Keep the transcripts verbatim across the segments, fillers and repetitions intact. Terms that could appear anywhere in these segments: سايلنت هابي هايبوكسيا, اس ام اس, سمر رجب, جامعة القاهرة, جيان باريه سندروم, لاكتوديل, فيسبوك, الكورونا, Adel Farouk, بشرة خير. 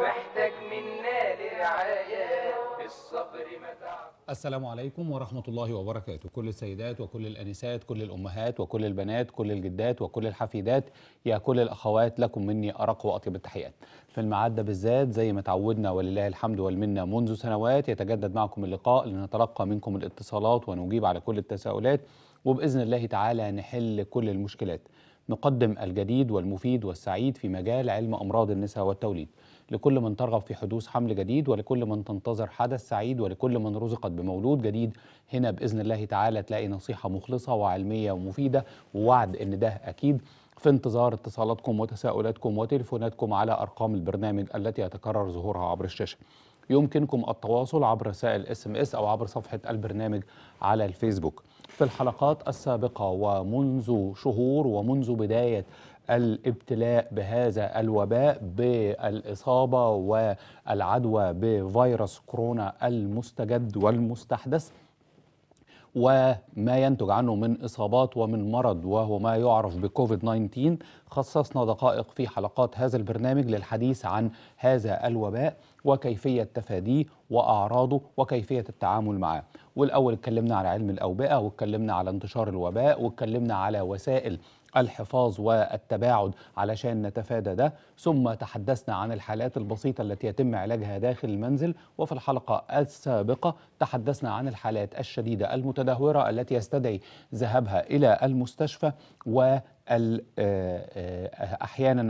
واحتاج منا لرعاية الصبر متاع. السلام عليكم ورحمة الله وبركاته. كل السيدات وكل الأنسات، كل الأمهات وكل البنات، كل الجدات وكل الحفيدات، يا كل الأخوات، لكم مني أرق وأطيب التحيات. في الميعاد ده بالذات زي ما تعودنا ولله الحمد والمنة منذ سنوات يتجدد معكم اللقاء لنتلقى منكم الاتصالات ونجيب على كل التساؤلات، وبإذن الله تعالى نحل كل المشكلات. نقدم الجديد والمفيد والسعيد في مجال علم أمراض النساء والتوليد لكل من ترغب في حدوث حمل جديد، ولكل من تنتظر حدث سعيد، ولكل من رزقت بمولود جديد. هنا بإذن الله تعالى تلاقي نصيحة مخلصة وعلمية ومفيدة، ووعد إن ده أكيد. في انتظار اتصالاتكم وتساؤلاتكم وتليفوناتكم على أرقام البرنامج التي يتكرر ظهورها عبر الشاشة. يمكنكم التواصل عبر رسائل اس ام اس أو عبر صفحة البرنامج على الفيسبوك. في الحلقات السابقة ومنذ شهور ومنذ بداية الابتلاء بهذا الوباء بالإصابة والعدوى بفيروس كورونا المستجد والمستحدث وما ينتج عنه من إصابات ومن مرض وهو ما يعرف بكوفيد تسعة عشر، خصصنا دقائق في حلقات هذا البرنامج للحديث عن هذا الوباء وكيفية تفاديه وأعراضه وكيفية التعامل معاه. والأول اتكلمنا على علم الأوبئة، واتكلمنا على انتشار الوباء، واتكلمنا على وسائل الحفاظ والتباعد علشان نتفادى ده، ثم تحدثنا عن الحالات البسيطة التي يتم علاجها داخل المنزل. وفي الحلقة السابقة تحدثنا عن الحالات الشديدة المتدهورة التي يستدعي ذهابها إلى المستشفى وأحيانا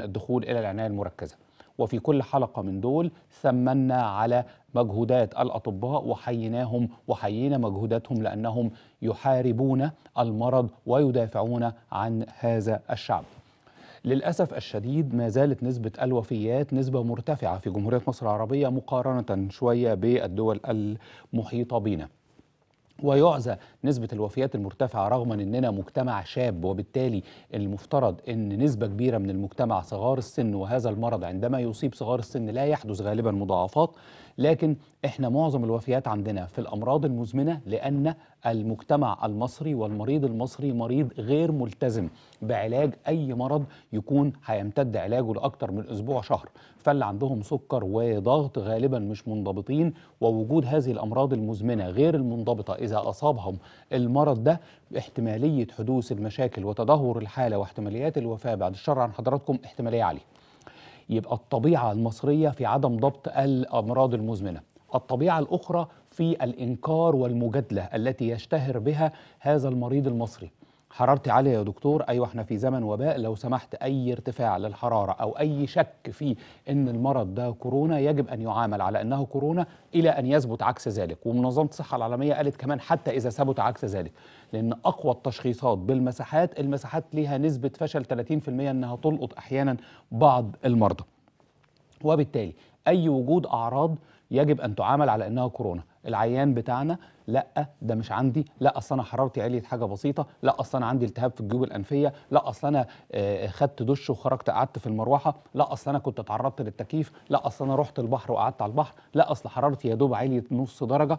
الدخول إلى العناية المركزة. وفي كل حلقة من دول ثمنا على مجهودات الأطباء وحييناهم وحيينا مجهوداتهم لأنهم يحاربون المرض ويدافعون عن هذا الشعب. للأسف الشديد ما زالت نسبة الوفيات نسبة مرتفعة في جمهورية مصر العربية مقارنة شوية بالدول المحيطة بنا، ويعزى نسبة الوفيات المرتفعة رغم أننا مجتمع شاب، وبالتالي المفترض أن نسبة كبيرة من المجتمع صغار السن، وهذا المرض عندما يصيب صغار السن لا يحدث غالبا مضاعفات، لكن إحنا معظم الوفيات عندنا في الأمراض المزمنة لأن المجتمع المصري والمريض المصري مريض غير ملتزم بعلاج أي مرض يكون هيمتد علاجه لأكتر من أسبوع شهر. فاللي عندهم سكر وضغط غالبا مش منضبطين، ووجود هذه الأمراض المزمنة غير المنضبطة إذا أصابهم المرض ده احتمالية حدوث المشاكل وتدهور الحالة واحتماليات الوفاة بعد الشر عن حضراتكم احتمالية عالية. يبقى الطبيعة المصرية في عدم ضبط الأمراض المزمنة. الطبيعة الأخرى في الإنكار والمجادلة التي يشتهر بها هذا المريض المصري. حرارتي عالية يا دكتور، أيوة احنا في زمن وباء، لو سمحت أي ارتفاع للحرارة أو أي شك في أن المرض ده كورونا يجب أن يعامل على أنه كورونا إلى أن يثبت عكس ذلك. ومنظمة الصحة العالمية قالت كمان حتى إذا ثبت عكس ذلك، لأن أقوى التشخيصات بالمساحات، المساحات ليها نسبة فشل ثلاثين بالمئة أنها تلقط أحيانا بعض المرضى، وبالتالي أي وجود أعراض يجب أن تعامل على أنها كورونا. العيان بتاعنا لا ده مش عندي، لا أصل أنا حرارتي عليت حاجة بسيطة، لا أصل أنا عندي التهاب في الجيوب الأنفية، لا أصل أنا خدت دش وخرجت قعدت في المروحة، لا أصل أنا كنت اتعرضت للتكييف، لا أصل أنا رحت البحر وقعدت على البحر، لا أصل حرارتي يا دوب عليت نص درجة.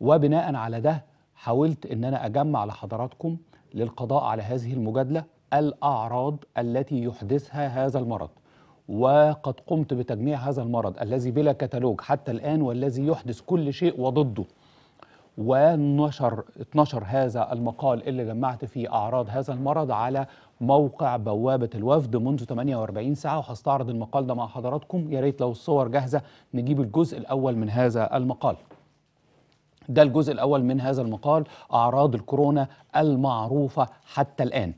وبناء على ده حاولت إن أنا أجمع لحضراتكم للقضاء على هذه المجادلة الأعراض التي يحدثها هذا المرض، وقد قمت بتجميع هذا المرض الذي بلا كتالوج حتى الآن والذي يحدث كل شيء وضده، ونشر اتنشر هذا المقال اللي جمعت فيه أعراض هذا المرض على موقع بوابة الوفد منذ ثمانية وأربعين ساعة، وهستعرض المقال ده مع حضراتكم. يا ريت لو الصور جاهزة نجيب الجزء الأول من هذا المقال. ده الجزء الأول من هذا المقال، أعراض الكورونا المعروفة حتى الآن.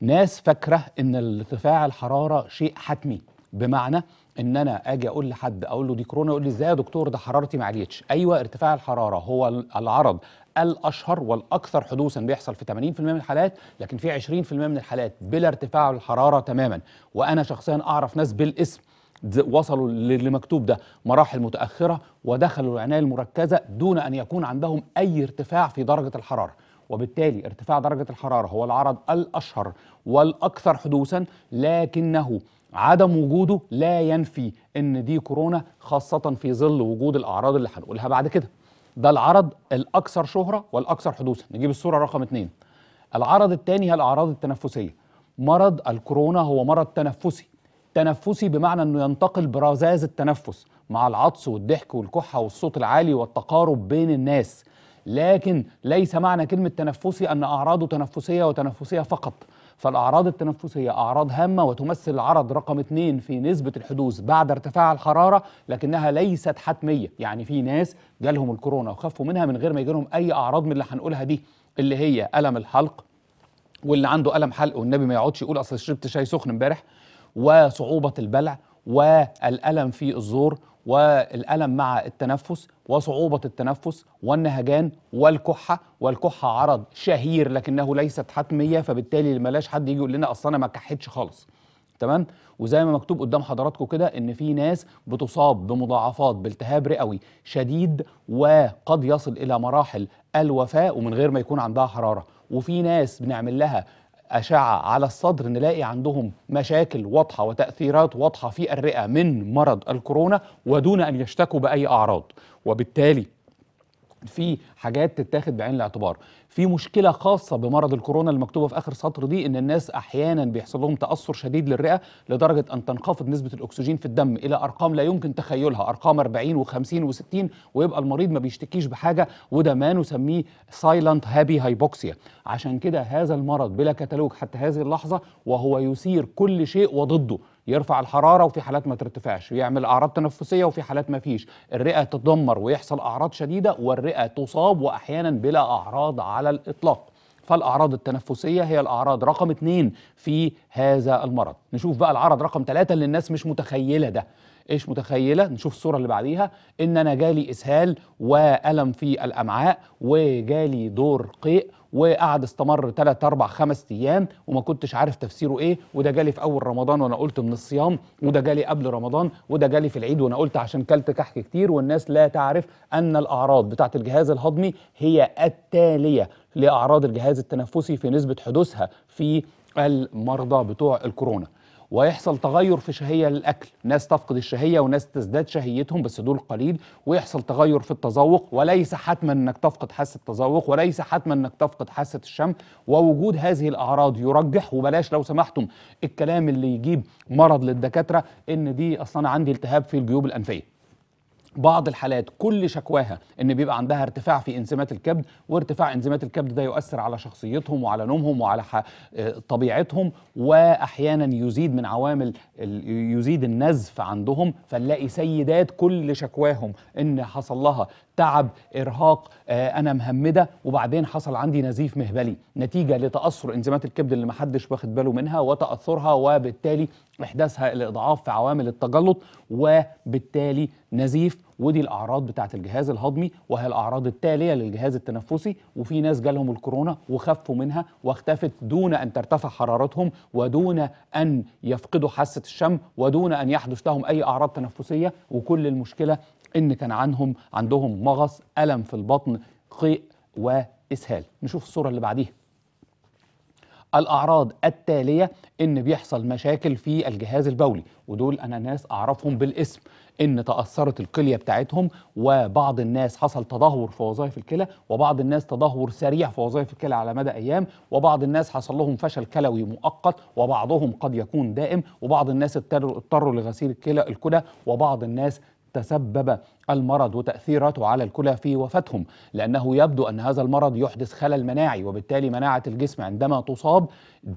ناس فاكره ان ارتفاع الحراره شيء حتمي، بمعنى ان انا اجي اقول لحد اقول له دي كورونا يقول لي ازاي يا دكتور ده حرارتي ما عليتش. ايوه، ارتفاع الحراره هو العرض الاشهر والاكثر حدوثا، بيحصل في ثمانين بالمئة من الحالات، لكن في عشرين بالمئة من الحالات بلا ارتفاع الحراره تماما. وانا شخصيا اعرف ناس بالاسم وصلوا لمكتوب ده مراحل متاخره ودخلوا العنايه المركزه دون ان يكون عندهم اي ارتفاع في درجه الحراره. وبالتالي ارتفاع درجة الحرارة هو العرض الأشهر والأكثر حدوثا، لكنه عدم وجوده لا ينفي إن دي كورونا، خاصة في ظل وجود الأعراض اللي هنقولها بعد كده. ده العرض الأكثر شهرة والأكثر حدوثا. نجيب الصورة رقم اتنين. العرض الثاني هي الأعراض التنفسية. مرض الكورونا هو مرض تنفسي، تنفسي بمعنى أنه ينتقل برذاذ التنفس مع العطس والضحك والكحة والصوت العالي والتقارب بين الناس، لكن ليس معنى كلمة تنفسي أن أعراضه تنفسية وتنفسية فقط. فالأعراض التنفسية أعراض هامة وتمثل العرض رقم اثنين في نسبة الحدوث بعد ارتفاع الحرارة، لكنها ليست حتمية. يعني في ناس جالهم الكورونا وخفوا منها من غير ما يجيلهم أي أعراض من اللي هنقولها دي، اللي هي ألم الحلق، واللي عنده ألم حلق والنبي ما يقعدش يقول أصل شربت شاي سخن امبارح، وصعوبة البلع، والألم في الزور، والألم مع التنفس، وصعوبة التنفس، والنهجان، والكحة. والكحة عرض شهير لكنه ليست حتمية، فبالتالي ملاش حد يجي يقول لنا أصل أنا ما كحتش خالص، تمام؟ وزي ما مكتوب قدام حضراتكم كده إن في ناس بتصاب بمضاعفات بالتهاب رئوي شديد وقد يصل إلى مراحل الوفاة ومن غير ما يكون عندها حرارة، وفي ناس بنعمل لها أشعة على الصدر نلاقي عندهم مشاكل واضحة وتأثيرات واضحة في الرئة من مرض الكورونا ودون أن يشتكوا بأي أعراض. وبالتالي في حاجات تتاخد بعين الاعتبار. في مشكلة خاصة بمرض الكورونا المكتوبة في آخر سطر دي، إن الناس أحيانا بيحصل لهم تأثر شديد للرئة لدرجة أن تنخفض نسبة الأكسجين في الدم إلى أرقام لا يمكن تخيلها، أرقام أربعين وخمسين وستين، ويبقى المريض ما بيشتكيش بحاجة، وده ما نسميه سايلنت هابي هايبوكسيا. عشان كده هذا المرض بلا كتالوج حتى هذه اللحظة، وهو يثير كل شيء وضده. يرفع الحرارة وفي حالات ما ترتفعش، ويعمل أعراض تنفسية وفي حالات ما فيش، الرئة تتدمر ويحصل أعراض شديدة، والرئة تصاب وأحيانا بلا أعراض على الإطلاق. فالأعراض التنفسية هي الأعراض رقم اثنين في هذا المرض. نشوف بقى العرض رقم ثلاثة اللي الناس مش متخيلة ده. إيش متخيلة؟ نشوف الصورة اللي بعديها، إن أنا جالي إسهال وألم في الأمعاء وجالي دور قيء وقعد استمر ثلاثة أربعة خمسة ايام وما كنتش عارف تفسيره ايه، وده جالي في اول رمضان وانا قلت من الصيام، وده جالي قبل رمضان، وده جالي في العيد وانا قلت عشان كلت كحك كتير. والناس لا تعرف ان الاعراض بتاعه الجهاز الهضمي هي التاليه لاعراض الجهاز التنفسي في نسبه حدوثها في المرضى بتوع الكورونا. ويحصل تغير في شهية الأكل، ناس تفقد الشهية وناس تزداد شهيتهم بس دول قليل. ويحصل تغير في التذوق، وليس حتما أنك تفقد حاسة التذوق، وليس حتما أنك تفقد حاسة الشم. ووجود هذه الأعراض يرجح، وبلاش لو سمحتم الكلام اللي يجيب مرض للدكاترة، إن دي أصلا عندي التهاب في الجيوب الأنفية. بعض الحالات كل شكواها ان بيبقى عندها ارتفاع في انزيمات الكبد، وارتفاع انزيمات الكبد ده يؤثر على شخصيتهم وعلى نومهم وعلى طبيعتهم، واحيانا يزيد من عوامل يزيد النزف عندهم. فنلاقي سيدات كل شكواهم ان حصل لها تعب، ارهاق، آه انا مهمده، وبعدين حصل عندي نزيف مهبلي نتيجه لتاثر انزيمات الكبد اللي محدش واخد باله منها وتاثرها، وبالتالي احداثها الاضعاف في عوامل التجلط، وبالتالي نزيف. ودي الاعراض بتاعه الجهاز الهضمي وهي الاعراض التاليه للجهاز التنفسي. وفي ناس جالهم الكورونا وخفوا منها واختفت دون ان ترتفع حرارتهم ودون ان يفقدوا حاسه الشم ودون ان يحدث لهم اي اعراض تنفسيه، وكل المشكله إن كان عنهم عندهم مغص، ألم في البطن، قيء، وإسهال. نشوف الصورة اللي بعديها. الأعراض التالية إن بيحصل مشاكل في الجهاز البولي، ودول أنا ناس أعرفهم بالاسم، إن تأثرت الكلية بتاعتهم، وبعض الناس حصل تدهور في وظائف الكلى، وبعض الناس تدهور سريع في وظائف الكلى على مدى أيام، وبعض الناس حصل لهم فشل كلوي مؤقت، وبعضهم قد يكون دائم، وبعض الناس اضطروا لغسيل الكلى الكلى، وبعض الناس تسبب المرض وتأثيراته على الكلى في وفاتهم، لأنه يبدو أن هذا المرض يحدث خلل مناعي، وبالتالي مناعة الجسم عندما تصاب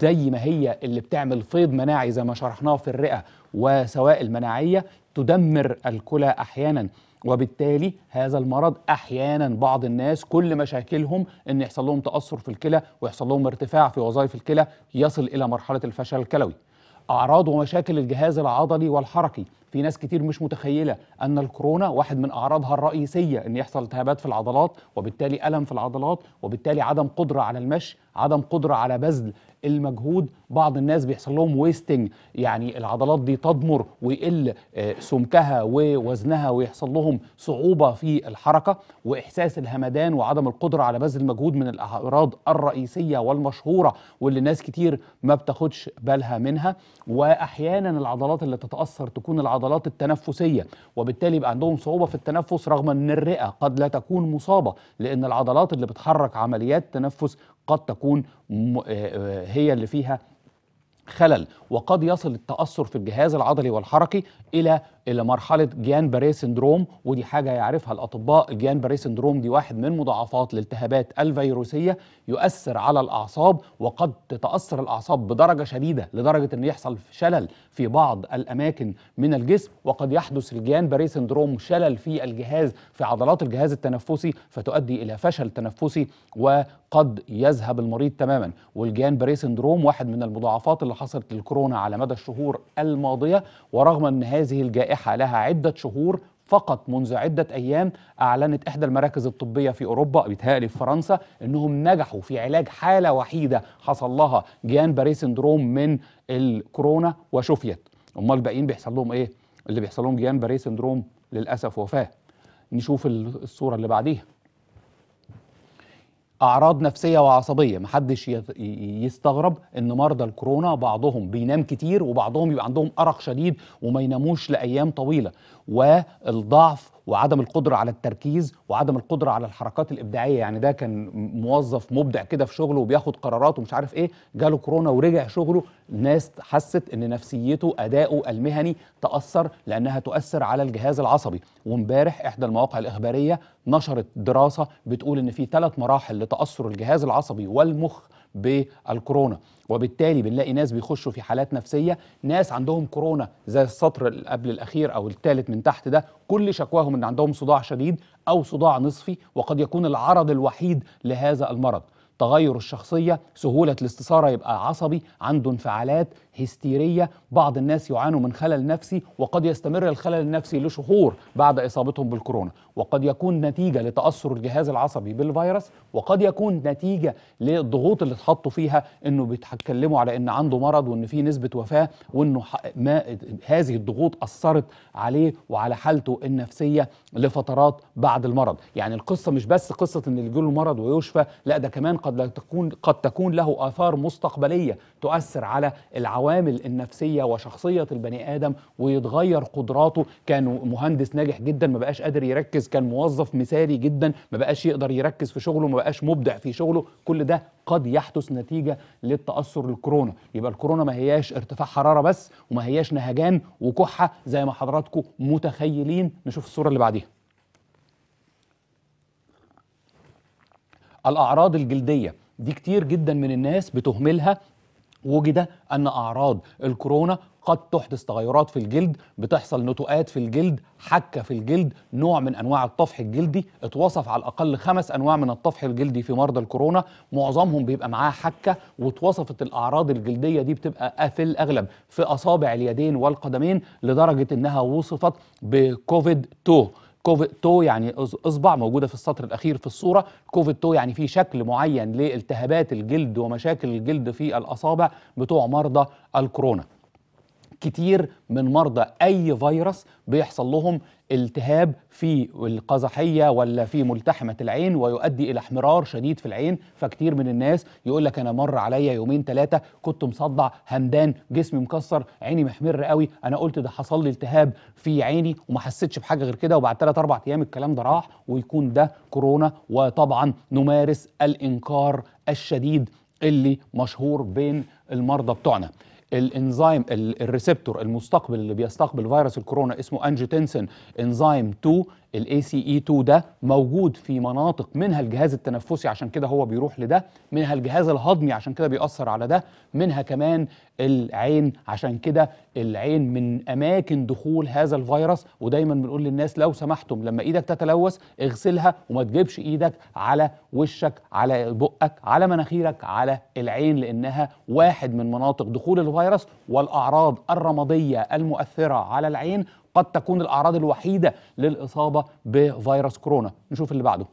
زي ما هي اللي بتعمل فيض مناعي زي ما شرحناه في الرئة وسوائل مناعية تدمر الكلى أحيانا، وبالتالي هذا المرض أحيانا بعض الناس كل مشاكلهم أن يحصل لهم تأثر في الكلى ويحصل لهم ارتفاع في وظائف الكلى يصل إلى مرحلة الفشل الكلوي. أعراض ومشاكل الجهاز العضلي والحركي، في ناس كتير مش متخيلة أن الكورونا واحد من أعراضها الرئيسية أن يحصل التهابات في العضلات، وبالتالي ألم في العضلات، وبالتالي عدم قدرة على المشي، عدم قدرة على بذل المجهود. بعض الناس بيحصل لهم ويستنج، يعني العضلات دي تضمر ويقل سمكها ووزنها ويحصل لهم صعوبة في الحركة، وإحساس الهمدان وعدم القدرة على بذل المجهود من الأعراض الرئيسية والمشهورة واللي ناس كتير ما بتاخدش بالها منها. وأحيانا العضلات اللي تتأثر تكون العضلات التنفسية، وبالتالي يبقى عندهم صعوبة في التنفس رغم أن الرئة قد لا تكون مصابة، لأن العضلات اللي بتحرك عمليات تنفس قد تكون هي اللي فيها خلل، وقد يصل التأثر في الجهاز العضلي والحركي إلى إلى مرحلة جيان باريه سندروم، ودي حاجة يعرفها الأطباء. الجيان باريه سندروم دي واحد من مضاعفات الالتهابات الفيروسية، يؤثر على الأعصاب، وقد تتأثر الأعصاب بدرجة شديدة لدرجة أن يحصل شلل في بعض الأماكن من الجسم، وقد يحدث الجيان باريه سندروم شلل في الجهاز في عضلات الجهاز التنفسي فتؤدي إلى فشل تنفسي وقد يذهب المريض تماما. والجيان باريه سندروم واحد من المضاعفات اللي حصلت للكورونا على مدى الشهور الماضية، ورغم أن هذه الجائحة لها عدة شهور فقط، منذ عدة أيام أعلنت إحدى المراكز الطبية في أوروبا، بيتهيألي في فرنسا، أنهم نجحوا في علاج حالة وحيدة حصل لها جيان باريه سندروم من الكورونا وشفيت. أمال الباقيين بيحصل لهم إيه؟ اللي بيحصل لهم جيان باريه سندروم للأسف وفاة. نشوف الصورة اللي بعديها. أعراض نفسية وعصبية، محدش يستغرب إن مرضى الكورونا بعضهم بينام كتير وبعضهم يبقى عندهم أرق شديد وما يناموش لأيام طويلة، والضعف وعدم القدرة على التركيز وعدم القدرة على الحركات الإبداعية. يعني ده كان موظف مبدع كده في شغله وبياخد قرارات ومش عارف إيه، جاله كورونا ورجع شغله، الناس حست إن نفسيته أداؤه المهني تأثر لأنها تؤثر على الجهاز العصبي. وامبارح إحدى المواقع الإخبارية نشرت دراسة بتقول إن في ثلاث مراحل لتأثر الجهاز العصبي والمخ بالكورونا، وبالتالي بنلاقي ناس بيخشوا في حالات نفسية، ناس عندهم كورونا زي السطر اللي قبل الأخير أو الثالث من تحت ده، كل شكواهم إن عندهم صداع شديد أو صداع نصفي، وقد يكون العرض الوحيد لهذا المرض. تغير الشخصية، سهولة الاستثارة، يبقى عصبي، عنده انفعالات هستيرية، بعض الناس يعانوا من خلل نفسي وقد يستمر الخلل النفسي لشهور بعد إصابتهم بالكورونا، وقد يكون نتيجة لتأثر الجهاز العصبي بالفيروس، وقد يكون نتيجة للضغوط اللي اتحطوا فيها، إنه بيتكلموا على إن عنده مرض وإن في نسبة وفاة، وإنه ما هذه الضغوط أثرت عليه وعلى حالته النفسية لفترات بعد المرض. يعني القصة مش بس قصة إن اللي يجيله مرض ويشفى، لا ده كمان قد لا تكون قد تكون له آثار مستقبلية تؤثر على العوامل النفسية وشخصية البني آدم، ويتغير قدراته. كان مهندس ناجح جدا ما بقاش قادر يركز، كان موظف مثالي جدا ما بقاش يقدر يركز في شغله، ما بقاش مبدع في شغله، كل ده قد يحدث نتيجة للتأثر الكورونا. يبقى الكورونا ما هياش ارتفاع حرارة بس، وما هياش نهجان وكحة زي ما حضراتكم متخيلين. نشوف الصورة اللي بعديها. الأعراض الجلدية دي كتير جدا من الناس بتهملها. وجد أن أعراض الكورونا قد تحدث تغيرات في الجلد، بتحصل نتوءات في الجلد، حكة في الجلد، نوع من أنواع الطفح الجلدي. اتوصف على الأقل خمس أنواع من الطفح الجلدي في مرضى الكورونا، معظمهم بيبقى معاه حكة، واتوصفت الأعراض الجلدية دي بتبقى في الأغلب في أصابع اليدين والقدمين، لدرجة أنها وصفت بكوفيد اتنين. كوفيد اتنين يعني اصبع موجوده في السطر الاخير في الصوره. كوفيد اتنين يعني في شكل معين لالتهابات الجلد ومشاكل الجلد في الاصابع بتوع مرضى الكورونا. كتير من مرضى اي فيروس بيحصل لهم التهاب في القزحيه ولا في ملتحمه العين، ويؤدي الى احمرار شديد في العين. فكتير من الناس يقول لك انا مر عليا يومين ثلاثه كنت مصدع همدان، جسمي مكسر، عيني محمر قوي، انا قلت ده حصل لي التهاب في عيني وما حسيتش بحاجه غير كده، وبعد ثلاث اربع ايام الكلام ده راح، ويكون ده كورونا. وطبعا نمارس الانكار الشديد اللي مشهور بين المرضى بتوعنا. الانزيم الريسبتور المستقبل اللي بيستقبل فيروس الكورونا اسمه انجيوتنسين انزيم اتنين، الاي سي اي اتنين ده موجود في مناطق منها الجهاز التنفسي عشان كده هو بيروح لده، منها الجهاز الهضمي عشان كده بيأثر على ده، منها كمان العين عشان كده العين من اماكن دخول هذا الفيروس. ودايما بنقول للناس لو سمحتم لما ايدك تتلوث اغسلها وما تجيبش ايدك على وشك، على بقك، على مناخيرك، على العين، لانها واحد من مناطق دخول الفيروس. والاعراض الرماديه المؤثره على العين قد تكون الأعراض الوحيدة للإصابة بفيروس كورونا. نشوف اللي بعده.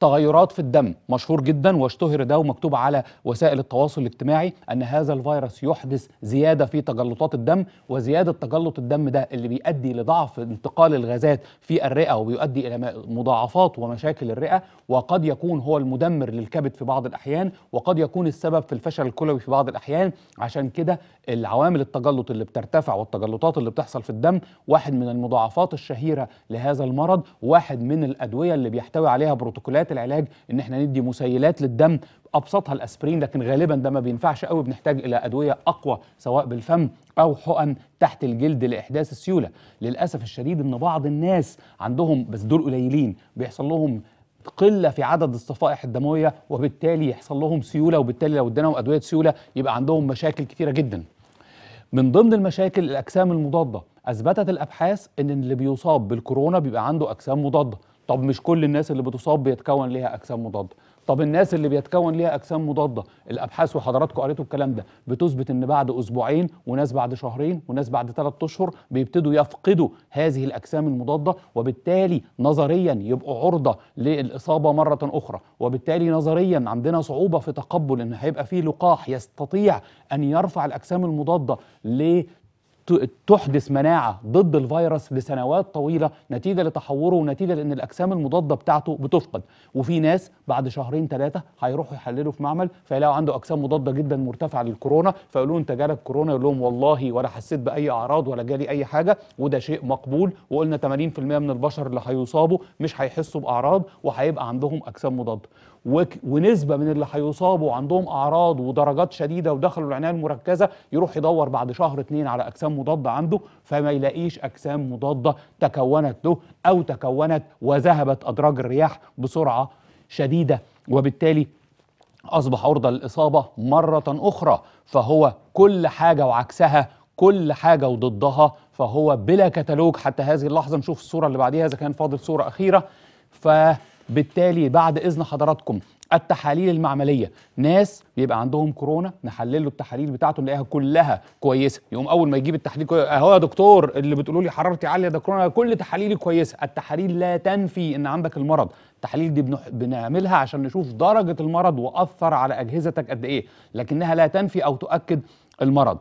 تغيرات في الدم، مشهور جدا واشتهر ده ومكتوب على وسائل التواصل الاجتماعي أن هذا الفيروس يحدث زيادة في تجلطات الدم، وزيادة تجلط الدم ده اللي بيؤدي لضعف انتقال الغازات في الرئة وبيؤدي إلى مضاعفات ومشاكل الرئة، وقد يكون هو المدمر للكبد في بعض الأحيان، وقد يكون السبب في الفشل الكلوي في بعض الأحيان. عشان كده العوامل التجلط اللي بترتفع والتجلطات اللي بتحصل في الدم واحد من المضاعفات الشهيرة لهذا المرض، واحد من الأدوية اللي بيحتوي عليها بروتوكولات طريقه العلاج ان احنا ندي مسيلات للدم، ابسطها الاسبرين، لكن غالبا ده ما بينفعش قوي، بنحتاج الى ادويه اقوى سواء بالفم او حقن تحت الجلد لاحداث السيوله. للاسف الشديد ان بعض الناس عندهم، بس دول قليلين، بيحصل لهم قلة في عدد الصفائح الدموية وبالتالي يحصل لهم سيولة، وبالتالي لو اديناهم أدوية سيولة يبقى عندهم مشاكل كتيرة جدا. من ضمن المشاكل الأجسام المضادة، أثبتت الأبحاث إن اللي بيصاب بالكورونا بيبقى عنده أجسام مضادة. طب مش كل الناس اللي بتصاب بيتكون ليها أجسام مضادة، طب الناس اللي بيتكون ليها أجسام مضادة، الأبحاث وحضراتكم قريتوا الكلام ده، بتثبت إن بعد أسبوعين وناس بعد شهرين وناس بعد ثلاث أشهر بيبتدوا يفقدوا هذه الأجسام المضادة، وبالتالي نظريا يبقوا عرضة للإصابة مرة أخرى، وبالتالي نظريا عندنا صعوبة في تقبل إن هيبقى فيه لقاح يستطيع أن يرفع الأجسام المضادة ل تحدث مناعة ضد الفيروس لسنوات طويلة نتيجة لتحوره ونتيجة لأن الأجسام المضادة بتاعته بتفقد. وفي ناس بعد شهرين ثلاثة هيروحوا يحللوا في معمل فيلاقوا عنده أجسام مضادة جدا مرتفعة للكورونا، فيقولوا له أنت جالك كورونا، يقول لهم والله ولا حسيت بأي أعراض ولا جالي أي حاجة، وده شيء مقبول، وقلنا ثمانين بالمئة من البشر اللي هيصابوا مش هيحسوا بأعراض وهيبقى عندهم أجسام مضادة، ونسبة من اللي هيصابوا عندهم أعراض ودرجات شديدة ودخلوا العناية المركزة يروح يدور بعد شهر اتنين على أجسام مضادة عنده فما يلاقيش أجسام مضادة تكونت له أو تكونت وذهبت أدراج الرياح بسرعة شديدة، وبالتالي أصبح عرضة للإصابة مرة أخرى. فهو كل حاجة وعكسها، كل حاجة وضدها، فهو بلا كتالوج حتى هذه اللحظة. نشوف الصورة اللي بعديها إذا كان فاضل صورة أخيرة. ف بالتالي بعد إذن حضراتكم التحاليل المعملية، ناس بيبقى عندهم كورونا نحلل له التحاليل بتاعته نلاقيها كلها كويسة، يقوم أول ما يجيب التحليل أهو يا دكتور اللي بتقولوا لي حرارتي عالية ده كورونا، كل تحاليلي كويسة. التحاليل لا تنفي إن عندك المرض، التحاليل دي بنعملها عشان نشوف درجة المرض وأثر على أجهزتك قد إيه، لكنها لا تنفي أو تؤكد المرض.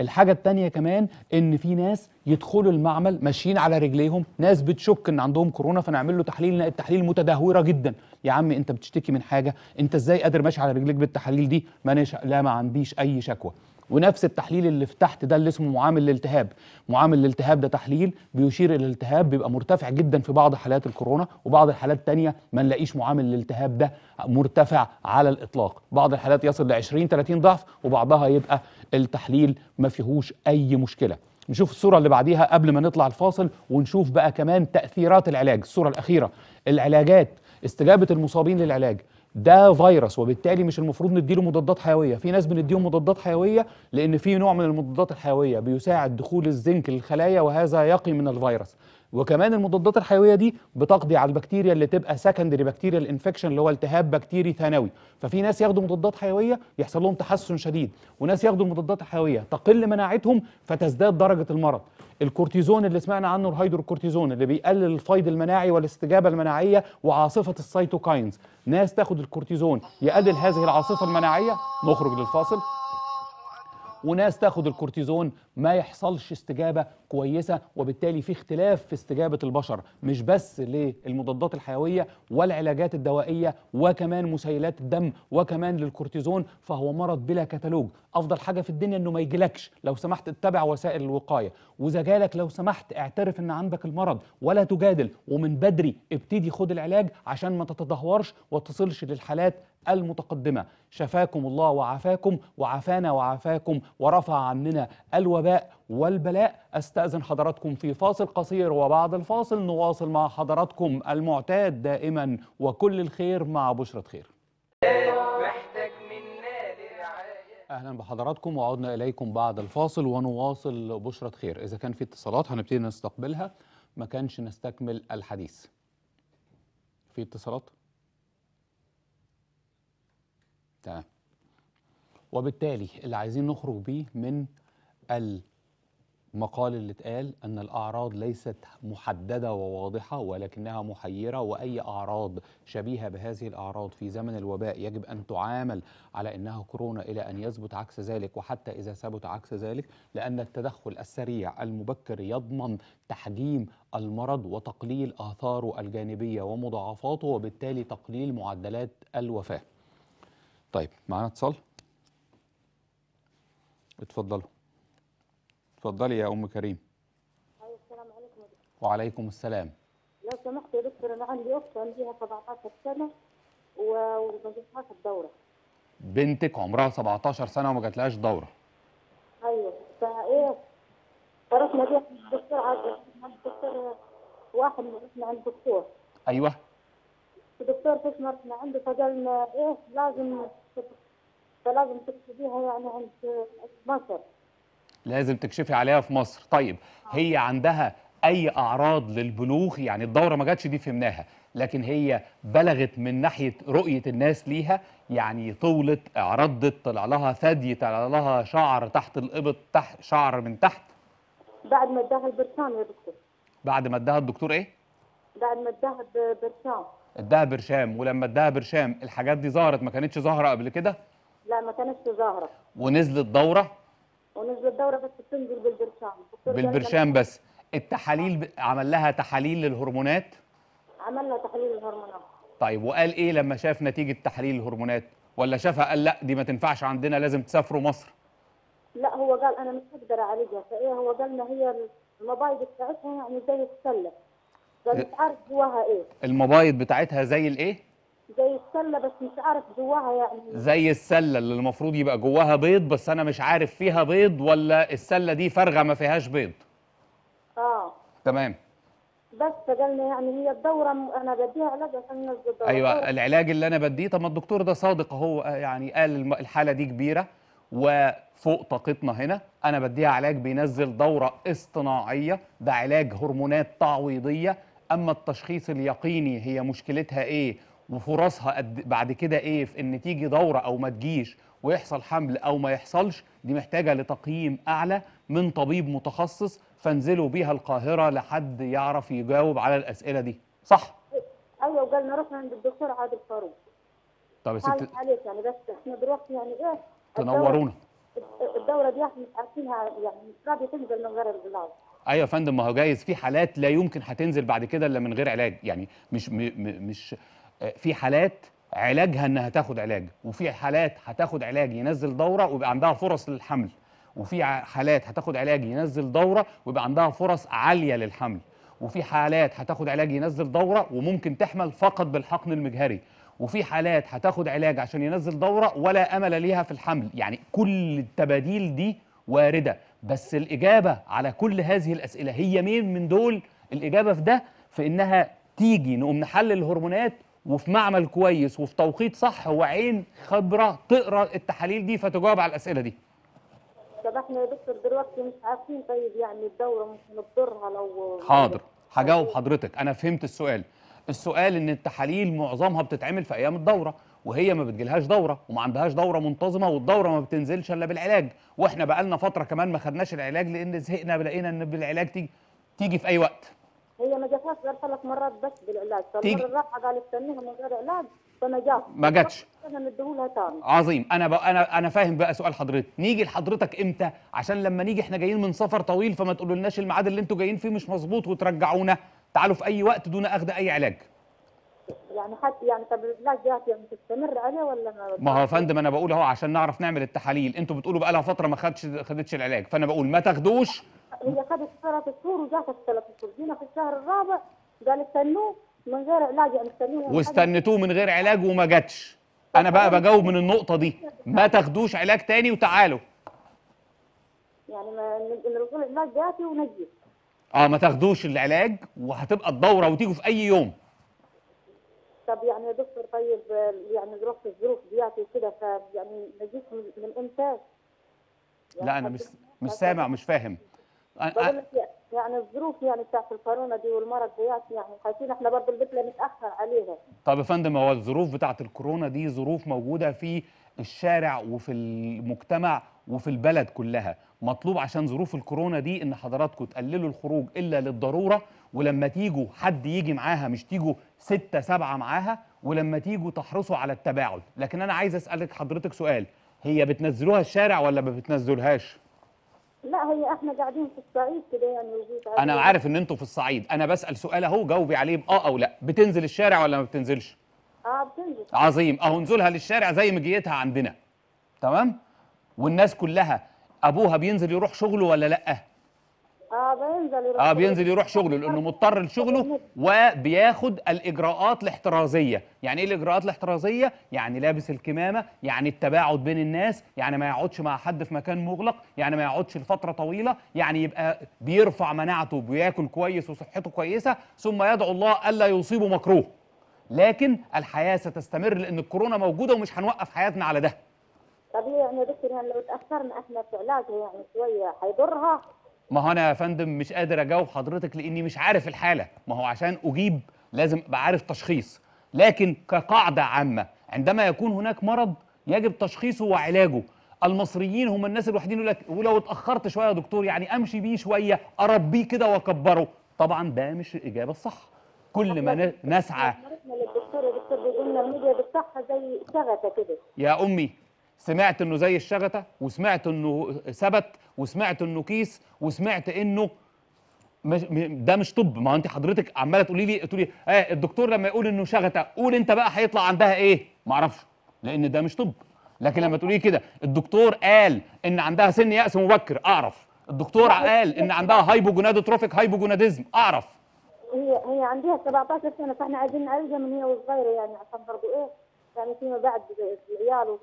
الحاجة التانية كمان إن في ناس يدخلوا المعمل ماشيين على رجليهم، ناس بتشك إن عندهم كورونا فنعمل له تحليل، نلاقي التحاليل متدهورة جدا. يا عم أنت بتشتكي من حاجة، أنت إزاي قادر ماشي على رجليك بالتحاليل دي؟ ما لا ما عنديش أي شكوى. ونفس التحليل اللي فتحت ده اللي اسمه معامل الالتهاب، معامل الالتهاب ده تحليل بيشير الى الالتهاب بيبقى مرتفع جدا في بعض حالات الكورونا، وبعض الحالات الثانيه ما نلاقيش معامل الالتهاب ده مرتفع على الاطلاق، بعض الحالات يصل ل عشرين ثلاثين ضعف وبعضها يبقى التحليل ما فيهوش اي مشكله. نشوف الصوره اللي بعديها قبل ما نطلع الفاصل ونشوف بقى كمان تاثيرات العلاج، الصوره الاخيره. العلاجات، استجابه المصابين للعلاج، ده فيروس وبالتالي مش المفروض نديله مضادات حيويه، في ناس بنديهم مضادات حيويه لان في نوع من المضادات الحيويه بيساعد دخول الزنك للخلايا وهذا يقي من الفيروس، وكمان المضادات الحيويه دي بتقضي على البكتيريا اللي تبقى سكندري بكتيريال انفكشن اللي هو التهاب بكتيري ثانوي، ففي ناس ياخدوا مضادات حيويه يحصل لهم تحسن شديد، وناس ياخدوا المضادات الحيويه تقل مناعتهم فتزداد درجه المرض. الكورتيزون اللي سمعنا عنه، الهيدروكورتيزون اللي بيقلل الفيض المناعي والاستجابه المناعيه وعاصفه السيتوكاينز، ناس تاخد الكورتيزون يقلل هذه العاصفه المناعيه، نخرج للفاصل، وناس تاخد الكورتيزون ما يحصلش استجابه كويسه، وبالتالي في اختلاف في استجابه البشر مش بس للمضادات الحيويه والعلاجات الدوائيه وكمان مسيلات الدم وكمان للكورتيزون، فهو مرض بلا كتالوج. افضل حاجه في الدنيا انه ما يجيلكش، لو سمحت اتبع وسائل الوقايه، واذا جالك لو سمحت اعترف ان عندك المرض ولا تجادل، ومن بدري ابتدي خد العلاج عشان ما تتدهورش وتصلش للحالات المتقدمة. شفاكم الله وعافاكم وعافانا وعافاكم ورفع عننا الوباء والبلاء. أستأذن حضراتكم في فاصل قصير، وبعد الفاصل نواصل مع حضراتكم المعتاد دائما وكل الخير مع بشرة خير. أهلا بحضراتكم وعودنا إليكم بعد الفاصل ونواصل بشرة خير. إذا كان في اتصالات هنبتدي نستقبلها، ما كانش نستكمل الحديث. في اتصالات؟ تمام. وبالتالي اللي عايزين نخرج بيه من المقال اللي اتقال ان الاعراض ليست محدده وواضحه ولكنها محيره، واي اعراض شبيهه بهذه الاعراض في زمن الوباء يجب ان تعامل على انها كورونا الى ان يثبت عكس ذلك، وحتى اذا ثبت عكس ذلك لان التدخل السريع المبكر يضمن تحجيم المرض وتقليل اثاره الجانبيه ومضاعفاته وبالتالي تقليل معدلات الوفاه. طيب معانا اتصال؟ اتفضلوا. اتفضلي يا ام كريم. ايوه السلام عليكم. وعليكم السلام. لو سمحت يا دكتور انا عندي اخت عندها سبعتاشر سنه وما جاتلهاش الدوره. بنتك عمرها سبعتاشر سنه وما جاتلهاش دوره. ايوه فايه رحنا بيها للدكتور عند الدكتور واحد رحنا عند الدكتور. ايوه. الدكتور فيشنا رحنا عنده فقال لنا ايه لازم فلازم تكشفيها يعني عند مصر. لازم تكشفي عليها في مصر، طيب هي عندها أي أعراض للبلوغ؟ يعني الدورة ما جاتش دي فهمناها، لكن هي بلغت من ناحية رؤية الناس ليها، يعني طولت، اعرضت، طلع لها ثدي، طلع لها شعر تحت الإبط، تحت شعر من تحت؟ بعد ما اداها البرشام يا دكتور. بعد ما اداها الدكتور إيه؟ بعد ما اداها برشام. اداها برشام، ولما اداها برشام الحاجات دي ظهرت ما كانتش ظاهرة قبل كده؟ لا ما كانتش ظاهرة. ونزلت دورة؟ ونزلت دورة بس بتنزل بالبرشام. بالبرشام بس. التحاليل عمل لها تحاليل للهرمونات؟ عمل لها تحاليل الهرمونات. طيب وقال ايه لما شاف نتيجه تحاليل الهرمونات؟ ولا شافها قال لا دي ما تنفعش عندنا لازم تسافروا مصر؟ لا هو قال انا مش هقدر اعالجها، فايه هو قال لنا هي المبايض بتاعتها يعني زي السله. قال مش عارف جواها ايه. المبايض بتاعتها زي الايه؟ زي السله بس مش عارف جواها يعني. زي السله اللي المفروض يبقى جواها بيض بس انا مش عارف فيها بيض ولا السله دي فارغه ما فيهاش بيض. اه تمام. بس فقالنا يعني هي الدوره انا بديها علاج عشان ننزل الدوره. ايوه العلاج اللي انا بديه. طب ما الدكتور ده صادق اهو، يعني قال الحاله دي كبيره وفوق طاقتنا هنا، انا بديها علاج بينزل دوره اصطناعيه، ده علاج هرمونات تعويضيه، اما التشخيص اليقيني هي مشكلتها ايه وفرصها بعد كده ايه في ان تيجي دوره او ما تجيش ويحصل حمل او ما يحصلش، دي محتاجه لتقييم اعلى من طبيب متخصص، فانزلوا بيها القاهره لحد يعرف يجاوب على الاسئله دي، صح؟ ايوه وقالنا رحنا عند الدكتور عادل فاروق. طب يا ست عليك يعني بس احنا دلوقتي يعني ايه؟ تنورونا. الدوره دي احنا مش عارفينها يعني مش راضيه تنزل من غير العلاج. ايوه يا فندم، ما هو جايز في حالات لا يمكن هتنزل بعد كده الا من غير علاج، يعني مش مش في حالات علاجها انها تاخد علاج، وفي حالات هتاخد علاج ينزل دوره ويبقى عندها فرص للحمل، وفي حالات هتاخد علاج ينزل دوره ويبقى عندها فرص عاليه للحمل، وفي حالات هتاخد علاج ينزل دوره وممكن تحمل فقط بالحقن المجهري، وفي حالات هتاخد علاج عشان ينزل دوره ولا امل ليها في الحمل، يعني كل التباديل دي وارده، بس الاجابه على كل هذه الاسئله هي مين من دول؟ الاجابه في ده في انها تيجي نقوم نحلل الهرمونات وفي معمل كويس وفي توقيت صح وعين خبره تقرا التحاليل دي فتجاوب على الاسئله دي. طب احنا يا دكتور دلوقتي مش عارفين طيب يعني الدوره ممكن تضرها لو. حاضر هجاوب حضرتك، انا فهمت السؤال. السؤال ان التحاليل معظمها بتتعمل في ايام الدوره وهي ما بتجيلهاش دوره وما عندهاش دوره منتظمه والدوره ما بتنزلش الا بالعلاج، واحنا بقالنا فتره كمان ما خدناش العلاج لان زهقنا لقينا ان بالعلاج تيجي تيجي في اي وقت. هي ما جاتهاش غير ثلاث مرات بس بالعلاج، فالمره الرابعه قالت استنيها من غير علاج فما جاتش. ما جاتش. انا نديهولها تاني. عظيم، انا بقى انا انا فاهم بقى سؤال حضرتك، نيجي لحضرتك امتى؟ عشان لما نيجي احنا جايين من سفر طويل فما تقولولناش الميعاد اللي انتوا جايين فيه مش مظبوط وترجعونا، تعالوا في اي وقت دون اخذ اي علاج. يعني حتى يعني طب العلاج جات يعني تستمر عليه ولا ما؟ ما هو يا فندم انا بقول اهو عشان نعرف نعمل التحاليل، انتوا بتقولوا بقى لها فتره ما خدتش خدتش العلاج، فانا بقول ما تاخدوش. هي خدت ثلاث شهور وجاتها ثلاث شهور، جينا في الشهر الرابع قال استنوه من غير علاج يعني استنوه واستنيتوه من غير علاج وما جاتش. أنا بقى بجاوب من النقطة دي، ما تاخدوش علاج تاني وتعالوا. يعني ما الرسول العلاج جاتي ونجيت. أه ما تاخدوش العلاج وهتبقى الدورة وتيجوا في أي يوم. طب يعني يا دكتور طيب يعني دلوقتي الظروف دياتي وكده فيعني نجيت من إمتى؟ لا أنا مش مش سامع مش فاهم. بقول لك يعني الظروف يعني بتاعت الكورونا دي والمرض ديات يعني خايفين احنا برضه البتله متاخر عليها. طب يا فندم هو الظروف بتاعت الكورونا دي ظروف موجوده في الشارع وفي المجتمع وفي البلد كلها، مطلوب عشان ظروف الكورونا دي ان حضراتكم تقللوا الخروج الا للضروره، ولما تيجوا حد يجي معاها مش تيجوا سته سبعه معاها، ولما تيجوا تحرصوا على التباعد، لكن انا عايز اسالك حضرتك سؤال، هي بتنزلوها الشارع ولا ما بتنزلوهاش؟ لا هي احنا قاعدين في الصعيد كده يعني انا عارف ان انتوا في الصعيد، انا بسال سؤال اهو جاوبي عليه باه او لا، بتنزل الشارع ولا ما بتنزلش؟ اه بتنزل. عظيم، اهو نزولها للشارع زي ما جيتها عندنا. تمام؟ والناس كلها ابوها بينزل يروح شغله ولا لا؟ اه بينزل يروح اه بينزل يروح شغله لانه مضطر لشغله وبياخد الاجراءات الاحترازيه. يعني ايه الاجراءات الاحترازيه؟ يعني لابس الكمامه، يعني التباعد بين الناس، يعني ما يقعدش مع حد في مكان مغلق، يعني ما يقعدش لفتره طويله، يعني يبقى بيرفع مناعته بياكل كويس وصحته كويسه، ثم يدعو الله الا يصيبه مكروه. لكن الحياه ستستمر لان الكورونا موجوده ومش هنوقف حياتنا على ده. طب يعني يا دكتور يعني لو اتاثرنا احنا في علاجه يعني شويه هيضرها؟ ما هو انا يا فندم مش قادر اجاوب حضرتك لاني مش عارف الحاله، ما هو عشان اجيب لازم ابقى عارف تشخيص، لكن كقاعده عامه عندما يكون هناك مرض يجب تشخيصه وعلاجه. المصريين هم الناس الوحيدين يقول لك ولو اتاخرت شويه يا دكتور يعني امشي بيه شويه اربيه كده واكبره، طبعا ده مش الاجابه الصح. كل ما نسعى للدكتور يا دكتور بيقول لنا الميديا بتصحى زي الشغته كده. يا امي سمعت انه زي الشغته، وسمعت انه ثبت، وسمعت انه كيس، وسمعت انه مش ده مش طب. ما انت حضرتك عماله تقولي لي تقولي اه الدكتور لما يقول انه شغته قول انت بقى هيطلع عندها ايه؟ ما اعرفش لان ده مش طب. لكن لما تقولي كده الدكتور قال ان عندها سن يأس مبكر اعرف، الدكتور قال ان عندها هايبوجونادوتروفيك هايبوجوناديزم اعرف. هي هي عندها سبعتاشر سنه فاحنا عايزين نعالجها من هي وصغيره يعني عشان برضه ايه يعني فيما بعد العيال.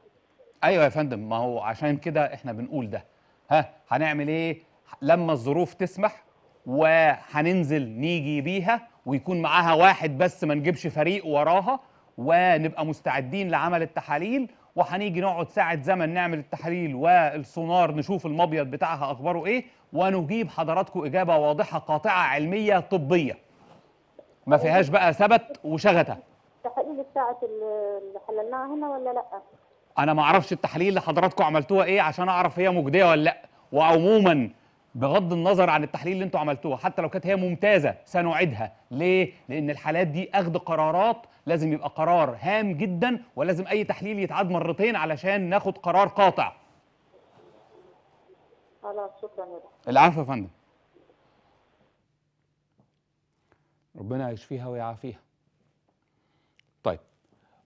ايوه يا فندم، ما هو عشان كده احنا بنقول ده. ها هنعمل ايه لما الظروف تسمح وهننزل نيجي بيها ويكون معاها واحد بس ما نجيبش فريق وراها، ونبقى مستعدين لعمل التحاليل، وهنيجي نقعد ساعة زمن نعمل التحاليل والسونار نشوف المبيض بتاعها اخباره ايه، ونجيب حضراتكم اجابة واضحة قاطعة علمية طبية ما فيهاش بقى ثبت وشغته. التحاليل بتاعت اللي حللناها هنا ولا لا؟ أنا ما أعرفش التحاليل اللي حضراتكم عملتوها إيه عشان أعرف هي مجدية ولا لأ، وعموماً بغض النظر عن التحليل اللي أنتوا عملتوها حتى لو كانت هي ممتازة سنعيدها، ليه؟ لأن الحالات دي أخذ قرارات لازم يبقى قرار هام جداً، ولازم أي تحليل يتعاد مرتين علشان ناخد قرار قاطع. خلاص شكراً يا دكتور. العفو يا فندم. ربنا يشفيها ويعافيها. طيب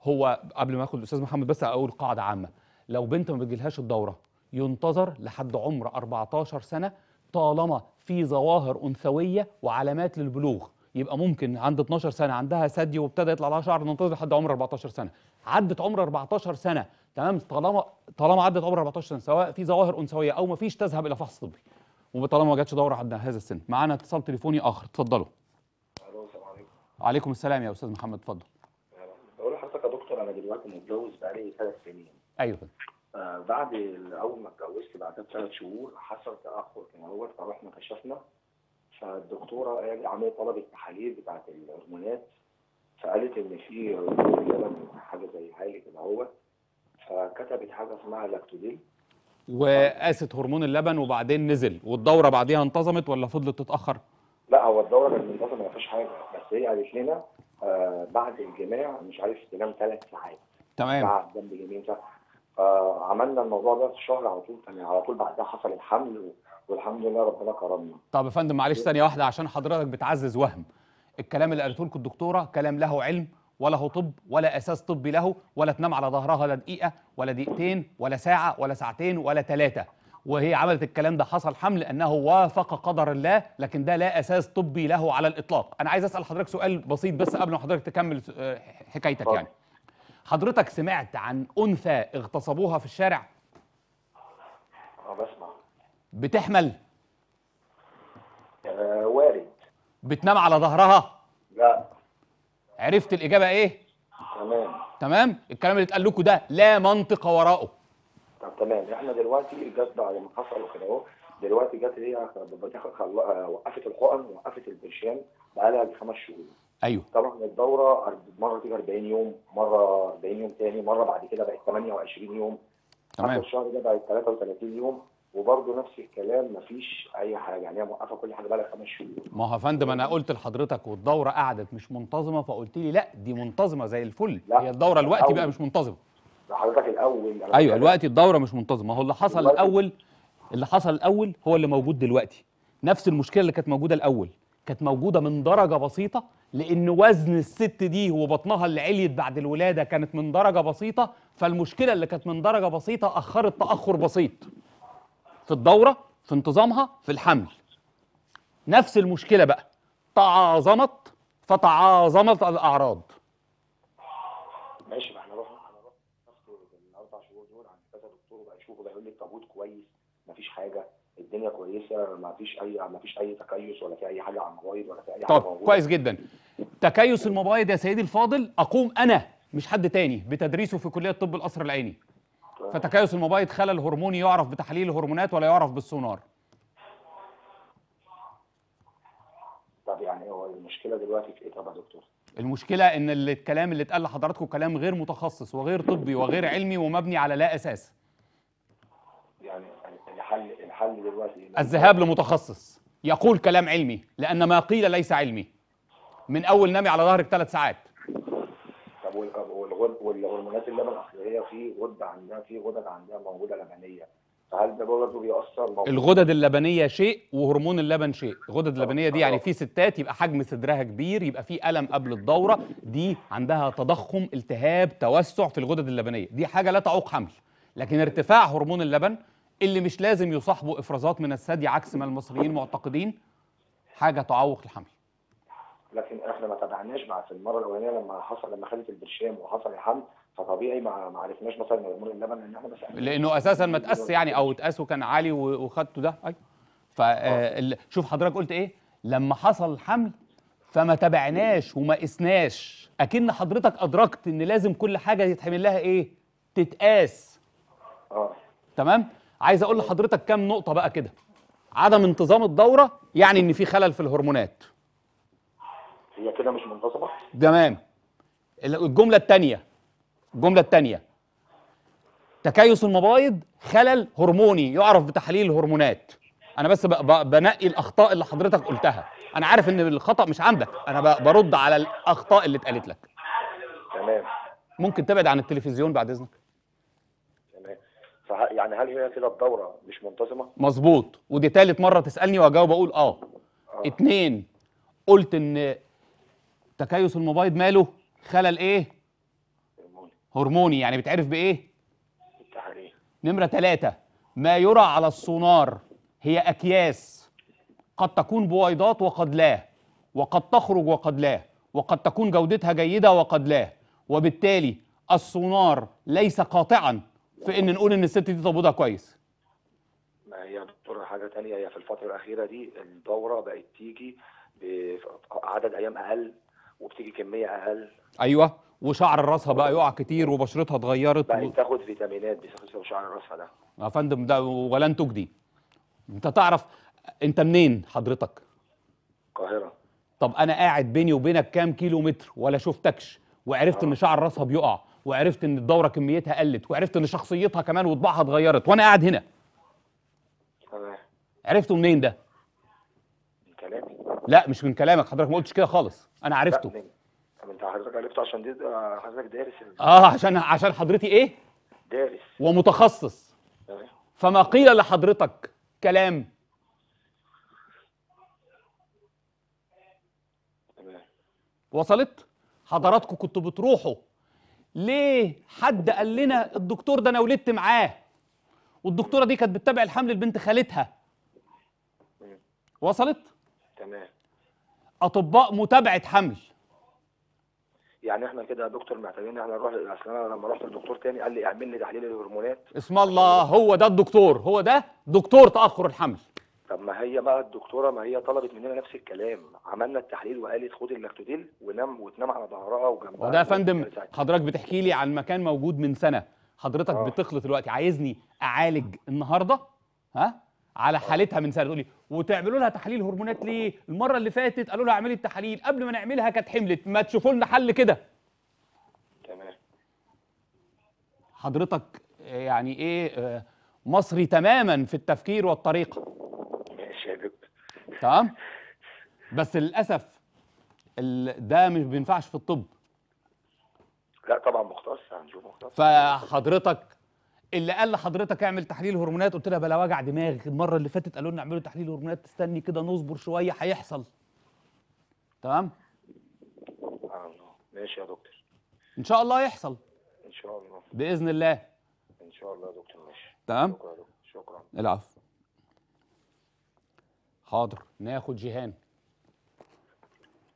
هو قبل ما اخد الاستاذ محمد بس اقول قاعده عامه، لو بنت ما بتجيلهاش الدوره ينتظر لحد عمر أربعتاشر سنه طالما في ظواهر انثويه وعلامات للبلوغ، يبقى ممكن عند اتناشر سنه عندها ثدي وابتدى يطلع لها شعر ننتظر لحد عمر أربعتاشر سنه. عدت عمر أربعتاشر سنه تمام، طالما طالما عدت عمر أربعتاشر سنه سواء في ظواهر انثويه او ما فيش تذهب الى فحص طبي، وطالما ما جاتش دوره عند هذا السن. معانا اتصال تليفوني اخر، اتفضلوا. الو السلام عليكم. وعليكم السلام يا استاذ محمد، اتفضل. انا دلوقتي متجوز بقالي ثلاث سنين. ايوه. آه بعد اول ما اتجوزت بعدها بثلاث شهور حصل تاخر كان هو، فروحنا كشفنا فالدكتوره قالت عملت طلب التحاليل بتاعت الهرمونات، فقالت ان في هرمون حاجه زي هايله كده هو، فكتبت حاجه اسمها لاكتوديل وقاست هرمون اللبن وبعدين نزل، والدوره بعديها انتظمت ولا فضلت تتاخر؟ لا هو الدوره كانت منتظمه ما فيش حاجه، بس هي قالت لنا آه بعد الجماع مش عارف تنام ثلاث ساعات. تمام. بعد جنب جنبين آه عملنا الموضوع ده في شهر على طول، يعني على طول بعدها حصل الحمل والحمد لله ربنا كرمنا. طب يا فندم معلش ثانيه واحده عشان حضرتك بتعزز وهم. الكلام اللي قالته لكم الدكتوره كلام له علم ولا هو طب ولا اساس طبي له، ولا تنام على ظهرها لا دقيقه ولا دقيقتين ولا ساعه ولا ساعتين ولا ثلاثه، وهي عملت الكلام ده حصل حمل انه وافق قدر الله، لكن ده لا اساس طبي له على الاطلاق. انا عايز اسال حضرتك سؤال بسيط بس قبل ما حضرتك تكمل حكايتك. يعني حضرتك سمعت عن انثى اغتصبوها في الشارع؟ اه بسمع. بتحمل؟ آه وارد. بتنام على ظهرها؟ لا. عرفت الاجابه ايه؟ تمام. تمام؟ الكلام اللي اتقال لكم ده لا منطق وراءه. طب تمام، احنا دلوقتي جت بعد ما حصل وكده اهو، دلوقتي جت هي وقفت الحقن ووقفت البرشام بقالها خمس شهور. ايوه. طبعا الدوره مره تيجي أربعين يوم، مره أربعين يوم تاني، مره بعد كده بقت تمنية وعشرين يوم. تمام. اخر الشهر ده بقت تلاتة وتلاتين يوم، وبرضه نفس الكلام مفيش أي حاجة، يعني هي موقفة كل حاجة بقالها خمس شهور. ما هو يا فندم أنا قلت لحضرتك والدورة قعدت مش منتظمة، فقلت لي لا دي منتظمة زي الفل، هي الدورة الوقت بقى مش منتظمة. حضرتك الاول ايوه الوقت الدوره مش منتظمه، هو اللي حصل الوقت. الاول اللي حصل الاول هو اللي موجود دلوقتي، نفس المشكله اللي كانت موجوده الاول كانت موجوده من درجه بسيطه، لان وزن الست دي وبطنها اللي عليت بعد الولاده كانت من درجه بسيطه، فالمشكله اللي كانت من درجه بسيطه اخرت تاخر بسيط في الدوره في انتظامها في الحمل. نفس المشكلة بقى، تعاظمت فتعاظمت الأعراض. ماشي، ما احنا رحنا انا رحت من أربع شهور دول عند كذا دكتور وبقى يشوفه، بقى يقول لي الكبوت كويس، مفيش حاجة، الدنيا كويسة، مفيش أي مفيش أي تكيس ولا في أي حاجة على المبايض ولا في أي حاجة. طب كويس جدا. تكيس المبايض يا سيدي الفاضل أقوم أنا مش حد تاني بتدريسه في كلية طب القصر العيني. فتكيس المبايض خلل هرموني يعرف بتحليل الهرمونات ولا يعرف بالسونار. طب يعني هو المشكله دلوقتي في ايه طب يا دكتور؟ المشكله ان الكلام اللي اتقال لحضراتكم كلام غير متخصص وغير طبي وغير علمي ومبني على لا اساس. يعني الحل الحل دلوقتي الذهاب لمتخصص يقول كلام علمي، لان ما قيل ليس علمي. من اول نامي على ظهرك ثلاث ساعات. طب والغد والهرمونات اللبن الاخيريه في غده عندها في غدد عندها موجوده لبنيه، فهل ده برضه بيأثر؟ الغدد اللبنيه شيء وهرمون اللبن شيء. الغدد اللبنيه دي يعني في ستات يبقى حجم صدرها كبير، يبقى في الم قبل الدوره، دي عندها تضخم، التهاب، توسع في الغدد اللبنيه، دي حاجه لا تعوق حمل. لكن ارتفاع هرمون اللبن اللي مش لازم يصاحبه افرازات من الثدي عكس ما المصريين معتقدين حاجه تعوق الحمل. لكن احنا ما تابعناش مع في المره الاولانيه لما حصل لما خدت البرشام وحصل الحمل، فطبيعي ما عرفناش مثلا هرمون اللبن لان احنا بس لانه اساسا ما اتقاس يعني او اتقاسه كان عالي وخدته ده. ايوه، فشوف حضرتك قلت ايه لما حصل الحمل فما تابعناش وما قسناش، اكن حضرتك ادركت ان لازم كل حاجه يتحمل لها ايه؟ تتقاس. اه تمام. عايز اقول لحضرتك كام نقطه بقى كده. عدم انتظام الدوره يعني ان في خلل في الهرمونات، هي كده مش منتظمه. تمام. الجمله الثانيه الجملة الثانية تكيس المبايض خلل هرموني يعرف بتحليل الهرمونات. أنا بس بنقي الأخطاء اللي حضرتك قلتها، أنا عارف إن الخطأ مش عندك، أنا برد على الأخطاء اللي اتقالت لك. تمام. ممكن تبعد عن التلفزيون بعد إذنك؟ تمام. يعني هل هي كده الدورة مش منتظمة؟ مظبوط، ودي ثالث مرة تسألني وأجاوب أقول آه. آه. اتنين، قلت إن تكيس المبايض ماله؟ خلل إيه؟ هرموني، يعني بيتعرف بايه؟ بالتحاليل. نمرة ثلاثة، ما يرى على السونار هي أكياس، قد تكون بويضات وقد لا، وقد تخرج وقد لا، وقد تكون جودتها جيدة وقد لا، وبالتالي السونار ليس قاطعا في إن نقول إن الست دي تبوضها كويس. ما هي يا دكتور حاجة تانية، هي في الفترة الأخيرة دي الدورة بقت تيجي بعدد أيام أقل وبتيجي كمية أقل. أيوه، وشعر راسها بقى يقع كتير وبشرتها اتغيرت بقى و... تاخد فيتامينات بسبب شعر راسها ده يا فندم، ده ولن تجدي. انت تعرف انت منين حضرتك؟ القاهرة. طب انا قاعد بيني وبينك كام كيلو متر ولا شفتكش وعرفت آه. ان شعر راسها بيقع وعرفت ان الدورة كميتها قلت وعرفت ان شخصيتها كمان وطباعها اتغيرت وانا قاعد هنا. تمام. عرفته منين ده؟ من كلامي. لا مش من كلامك حضرتك، ما قلتش كده خالص، انا عرفته. انت حضرتك عرفته عشان دي حضرتك دارس. اه عشان عشان حضرتي ايه؟ دارس ومتخصص. تمام. فما قيل لحضرتك كلام. تمام. وصلت؟ حضراتكم كنتوا بتروحوا ليه حد قال لنا الدكتور ده انا ولدت معاه والدكتوره دي كانت بتتابع الحمل لبنت خالتها. وصلت؟ تمام. اطباء متابعه حمل. يعني احنا كده يا دكتور معتمدين احنا نروح، اصل انا لما رحت لدكتور تاني قال لي اعمل لي تحليل الهرمونات. اسم الله، هو ده الدكتور، هو ده دكتور تاخر الحمل. طب ما هي بقى الدكتوره ما هي طلبت مننا نفس الكلام، عملنا التحليل وقالت خد اللاكتوديل ونام وتنام على ظهرها وجنبها. وده يا فندم حضرتك بتحكي لي عن مكان موجود من سنه، حضرتك آه. بتخلط دلوقتي، عايزني اعالج النهارده ها على حالتها من سنه، تقول لي وتعملوا لها تحاليل هرمونات ليه؟ المره اللي فاتت قالوا لها اعملي التحاليل، قبل ما نعملها كانت حملت، ما تشوفوا لنا حل كده. تمام. حضرتك يعني ايه مصري تماما في التفكير والطريقه. ماشي يا دكتور. تمام؟ بس للاسف ده مش بينفعش في الطب. لا طبعا مختص، هنشوف مختص. فحضرتك اللي قال لحضرتك اعمل تحليل هرمونات قلت لها بلا وجع دماغ، المره اللي فاتت قالوا لنا اعملوا تحليل هرمونات، استني كده نصبر شويه هيحصل. تمام؟ الله. ماشي يا دكتور. ان شاء الله يحصل. ان شاء الله. باذن الله. ان شاء الله يا دكتور. ماشي. تمام؟ شكرا يا دكتور. شكرا. العفو. حاضر، ناخد جيهان.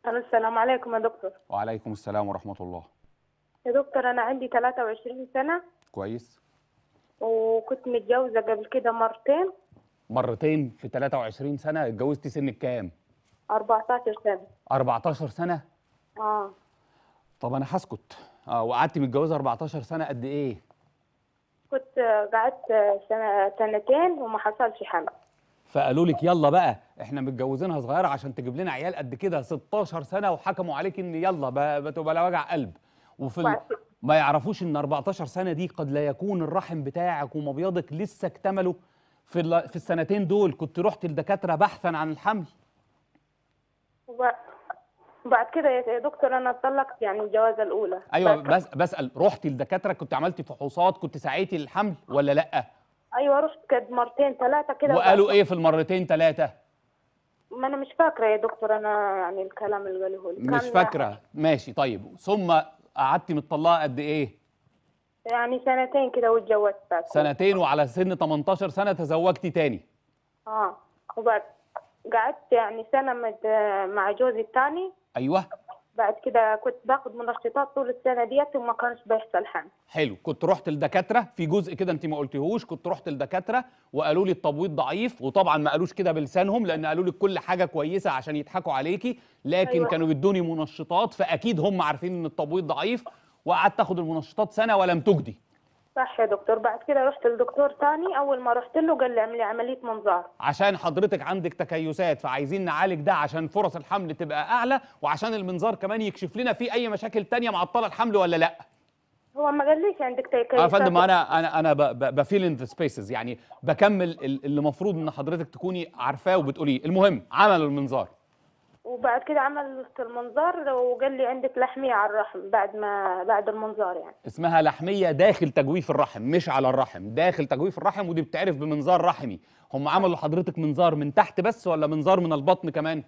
السلام عليكم يا دكتور. وعليكم السلام ورحمة الله. يا دكتور أنا عندي ثلاثة وعشرين سنة. كويس. وكنت متجوزة قبل كده مرتين. مرتين في ثلاثة وعشرين سنة؟ اتجوزتي سنك كام؟ أربعتاشر سنة. أربعتاشر سنة؟ آه. طب أنا هسكت. آه وقعدتي متجوزة أربعتاشر سنة قد إيه؟ كنت قعدت سنة سنتين وما حصلش حمل. فقالوا لك يلا بقى احنا متجوزينها صغيره عشان تجيب لنا عيال قد كده ستاشر سنه، وحكموا عليك ان يلا بتبقى لا وجع قلب، وفي ال... ما يعرفوش ان أربعتاشر سنه دي قد لا يكون الرحم بتاعك ومبيضك لسه اكتملوا في ال... في السنتين دول. كنت رحت لدكاتره بحثا عن الحمل؟ وبعد كده يا دكتور انا اتطلقت يعني الجوازه الاولى. ايوه بس بسال، رحتي لدكاتره؟ كنت عملتي فحوصات؟ كنت سعيتي للحمل ولا لا؟ ايوه رحت كانت مرتين ثلاثه كده. وقالوا ايه في المرتين ثلاثه؟ ما انا مش فاكره يا دكتور، انا يعني الكلام اللي قالوه لي مش فاكره. ماشي طيب، ثم قعدتي متطلقه قد ايه؟ يعني سنتين كده واتجوزت. سنتين، وعلى سن ثمنتاشر سنه تزوجتي تاني؟ اه. وبعد قعدت يعني سنه مع جوزي الثاني. ايوه. بعد كده كنت باخد منشطات طول السنه ديت وما كانش بيحصل حمل. حلو، كنت رحت لدكاتره في جزء كده انت ما قلتيهوش، كنت رحت لدكاتره وقالوا لي التبويض ضعيف، وطبعا ما قالوش كده بلسانهم لان قالوا لك كل حاجه كويسه عشان يضحكوا عليكي، لكن أيوة. كانوا بيدوني منشطات فاكيد هم عارفين ان التبويض ضعيف، وقعدت تاخد المنشطات سنه ولم تجدي. صح يا دكتور. بعد كده رحت لدكتور تاني، اول ما رحت له قال لي اعملي عمليه منظار عشان حضرتك عندك تكيسات، فعايزين نعالج ده عشان فرص الحمل تبقى اعلى، وعشان المنظار كمان يكشف لنا في اي مشاكل تانية معطله الحمل ولا لا. هو ما قاليش عندك تكيسات يا فندم. انا انا انا بفيل ان ذا سبيسز، يعني بكمل اللي المفروض ان حضرتك تكوني عارفاه وبتقوليه. المهم عمل المنظار، وبعد كده عملت المنظار وقال لي عندك لحميه على الرحم. بعد ما بعد المنظار يعني اسمها لحميه داخل تجويف الرحم، مش على الرحم، داخل تجويف الرحم، ودي بتعرف بمنظار رحمي. هم عملوا لحضرتك منظار من تحت بس ولا منظار من البطن كمان؟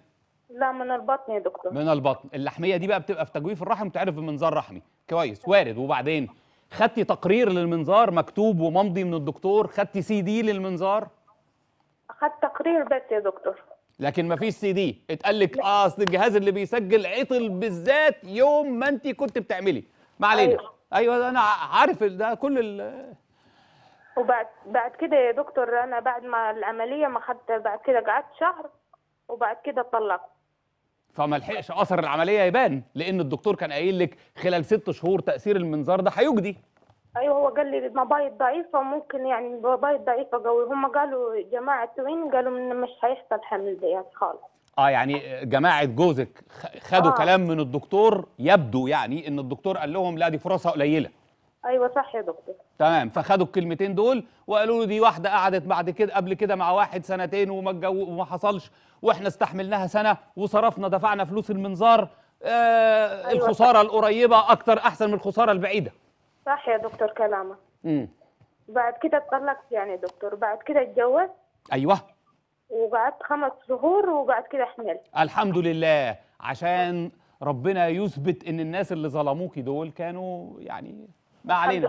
لا من البطن يا دكتور. من البطن. اللحميه دي بقى بتبقى في تجويف الرحم، بتعرف بمنظار رحمي. كويس، وارد. وبعدين خدتي تقرير للمنظار مكتوب وممضي من الدكتور؟ خدتي سي دي للمنظار؟ اخدت تقرير بس يا دكتور، لكن مفيش سي دي. اتقال لك اه اصل الجهاز اللي بيسجل عطل بالذات يوم ما انت كنت بتعملي. ما علينا. أيوة. ايوه انا عارف ده كل ال. وبعد بعد كده يا دكتور انا بعد ما العمليه ما خدت، بعد كده قعدت شهر وبعد كده اتطلقت. فما لحقش اثر العمليه يبان، لان الدكتور كان قايل لك خلال ست شهور تاثير المنظار ده هيجدي. ايوه هو قال لي المبايض ضعيفه ممكن، يعني المبايض ضعيفه قوي. هم قالوا جماعه توين قالوا ان مش هيحصل حمل ديت خالص. اه يعني جماعه جوزك خدوا آه. كلام من الدكتور، يبدو يعني ان الدكتور قال لهم لا دي فرصه قليله. ايوه صح يا دكتور. تمام، فخدوا الكلمتين دول وقالوا له دي واحده قعدت بعد كده قبل كده مع واحد سنتين وما اتجوز وما حصلش، واحنا استحملناها سنه وصرفنا دفعنا فلوس المنظار. آه أيوة الخساره صح. القريبه اكتر احسن من الخساره البعيده. صح يا دكتور كلامك. امم بعد كده اتطلقت يعني يا دكتور. بعد كده اتجوزت. ايوه. وقعدت خمس شهور وبعد كده حملت. الحمد لله، عشان ربنا يثبت ان الناس اللي ظلموكي دول كانوا يعني ما علينا.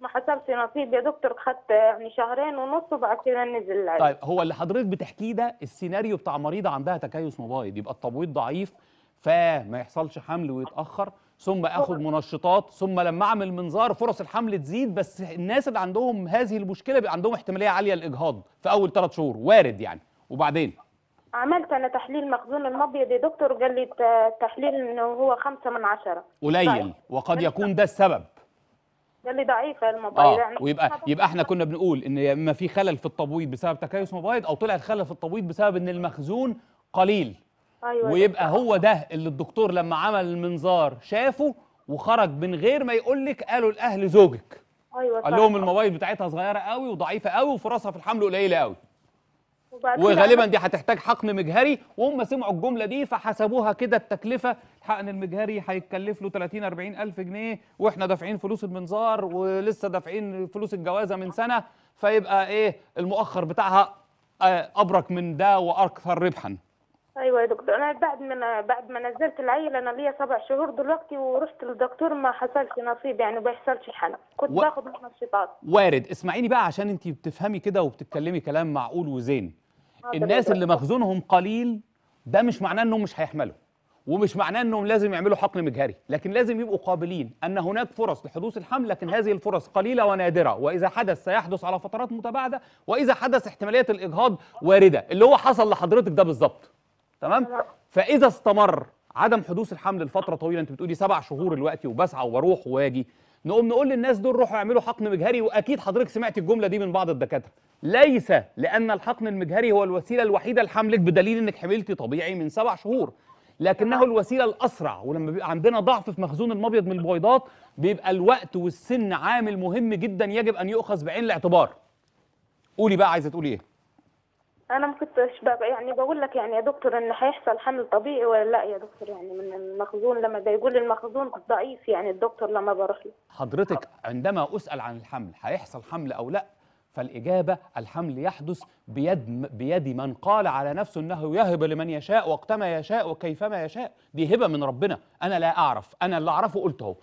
ما حصلش نصيب يا دكتور، خدت يعني شهرين ونص وبعد كده نزل العيد. طيب هو اللي حضرتك بتحكيه ده السيناريو بتاع مريضه عندها تكيس مبايض، يبقى التبويض ضعيف فما يحصلش حمل ويتاخر، ثم اخد منشطات، ثم لما اعمل منظار فرص الحمل تزيد. بس الناس اللي عندهم هذه المشكله بيبقى عندهم احتماليه عاليه للاجهاض في اول ثلاث شهور. وارد يعني. وبعدين عملت انا تحليل مخزون المبيض يا دكتور، قال لي التحليل انه هو خمسة من عشرة قليل ضعيف. وقد يكون ده السبب، قال لي ضعيفه المبيض. آه. ويبقى يبقى احنا كنا بنقول ان يا اما في خلل في التبويض بسبب تكيس مبيض، او طلع خلل في التبويض بسبب ان المخزون قليل. أيوة. ويبقى هو ده اللي الدكتور لما عمل المنظار شافه وخرج من غير ما يقول لك، قالوا لاهل زوجك. ايوه قال لهم المبايض بتاعتها صغيره قوي وضعيفه قوي وفرصها في الحمل قليله قوي، وغالبا دي هتحتاج حقن مجهري. وهم سمعوا الجمله دي فحسبوها كده، التكلفه الحقن المجهري هيتكلف له ثلاثين أربعين ألف جنيه، واحنا دافعين فلوس المنظار ولسه دافعين فلوس الجوازه من سنه، فيبقى ايه المؤخر بتاعها ابرك من ده واكثر ربحا. ايوه يا دكتور. انا بعد ما بعد ما نزلت العيل انا ليا سبع شهور دلوقتي، ورحت للدكتور ما حصلش نصيب يعني ما بيحصلش حل، كنت و... باخد منشطات. وارد. اسمعيني بقى عشان انت بتفهمي كده وبتتكلمي كلام معقول وزين. الناس اللي مخزونهم قليل ده مش معناه انهم مش هيحملوا، ومش معناه انهم لازم يعملوا حقن مجهري، لكن لازم يبقوا قابلين ان هناك فرص لحدوث الحمل، لكن هذه الفرص قليله ونادره، واذا حدث سيحدث على فترات متباعده، واذا حدث احتماليه الاجهاض وارده، اللي هو حصل لحضرتك ده بالظبط. تمام؟ فاذا استمر عدم حدوث الحمل لفتره طويله، انت بتقولي سبع شهور دلوقتي وبسعى وبروح واجي، نقوم نقول للناس دول روحوا يعملوا حقن مجهري، واكيد حضرتك سمعت الجمله دي من بعض الدكاتره. ليس لان الحقن المجهري هو الوسيله الوحيده لحملك بدليل انك حملتي طبيعي من سبع شهور، لكنه الوسيله الاسرع. ولما بيبقى عندنا ضعف في مخزون المبيض من البويضات بيبقى الوقت والسن عامل مهم جدا يجب ان يؤخذ بعين الاعتبار. قولي بقى عايزه تقولي ايه؟ انا ما كنتش يعني بقول لك يعني يا دكتور ان هيحصل حمل طبيعي ولا لا يا دكتور، يعني من المخزون لما بيقول المخزون ضعيف، يعني الدكتور لما بروح له حضرتك عندما اسال عن الحمل هيحصل حمل او لا، فالاجابه الحمل يحدث بيد بيد من قال على نفسه انه يهب لمن يشاء وقتما يشاء وكيفما يشاء، دي هبه من ربنا، انا لا اعرف، انا اللي اعرفه قلته اهو.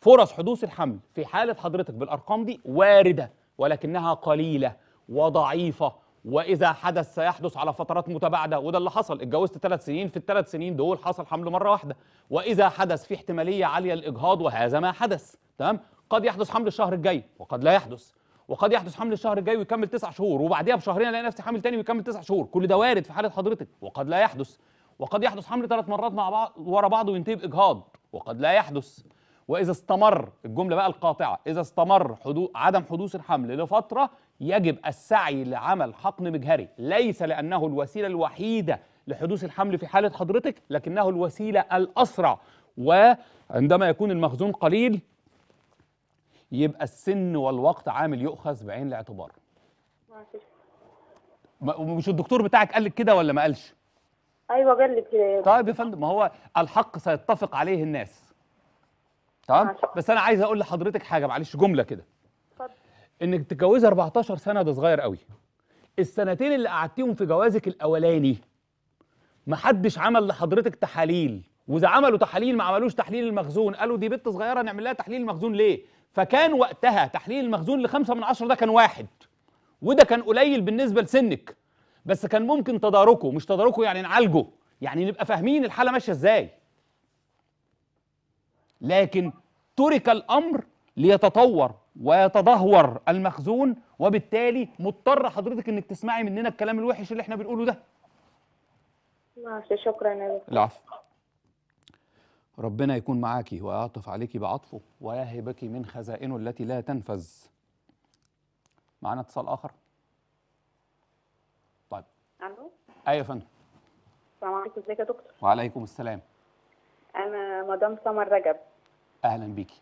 فرص حدوث الحمل في حاله حضرتك بالارقام دي وارده، ولكنها قليله وضعيفه، واذا حدث سيحدث على فترات متباعده، وده اللي حصل. اتجوزت ثلاث سنين، في الثلاث سنين دول حصل حمل مره واحده، واذا حدث في احتماليه عاليه للاجهاض وهذا ما حدث. تمام؟ قد يحدث حمل الشهر الجاي وقد لا يحدث، وقد يحدث حمل الشهر الجاي ويكمل تسع شهور، وبعديها بشهرين الاقي نفسي حامل تاني ويكمل تسع شهور، كل ده وارد في حاله حضرتك. وقد لا يحدث، وقد يحدث حمل ثلاث مرات مع بعض ورا بعض وينتهي باجهاض وقد لا يحدث. واذا استمر، الجمله بقى القاطعه، اذا استمر حدو... عدم حدوث الحمل لفتره يجب السعي لعمل حقن مجهري، ليس لانه الوسيله الوحيده لحدوث الحمل في حاله حضرتك، لكنه الوسيله الاسرع، وعندما يكون المخزون قليل يبقى السن والوقت عامل يؤخذ بعين الاعتبار. مش الدكتور بتاعك قال لك كده ولا ما قالش؟ ايوه قال لك كده. طيب يا فندم، ما هو الحق سيتفق عليه الناس. تمام؟ بس انا عايز اقول لحضرتك حاجه، معلش جمله كده. اتفضل. انك تتجوزي أربعتاشر سنه ده صغير قوي. السنتين اللي قعدتيهم في جوازك الاولاني ما حدش عمل لحضرتك تحاليل، واذا عملوا تحاليل ما عملوش تحليل المخزون، قالوا دي بنت صغيره نعمل لها تحليل المخزون ليه؟ فكان وقتها تحليل المخزون لخمسة من عشرة ده كان واحد، وده كان قليل بالنسبة لسنك، بس كان ممكن تداركه، مش تداركه يعني نعالجه، يعني نبقى فاهمين الحالة ماشية ازاي. لكن ترك الأمر ليتطور ويتدهور المخزون، وبالتالي مضطرة حضرتك انك تسمعي مننا الكلام الوحش اللي احنا بنقوله ده. ماشي، شكرا يا دكتور. العفو. ربنا يكون معاكي ويعطف عليكي بعطفه ويهبك من خزائنه التي لا تنفذ. معانا اتصال آخر؟ طيب. ألو؟ أيوة يا فندم. السلام عليكم، ازيك يا دكتور؟ وعليكم السلام. أنا مدام سمر رجب. أهلا بيكي.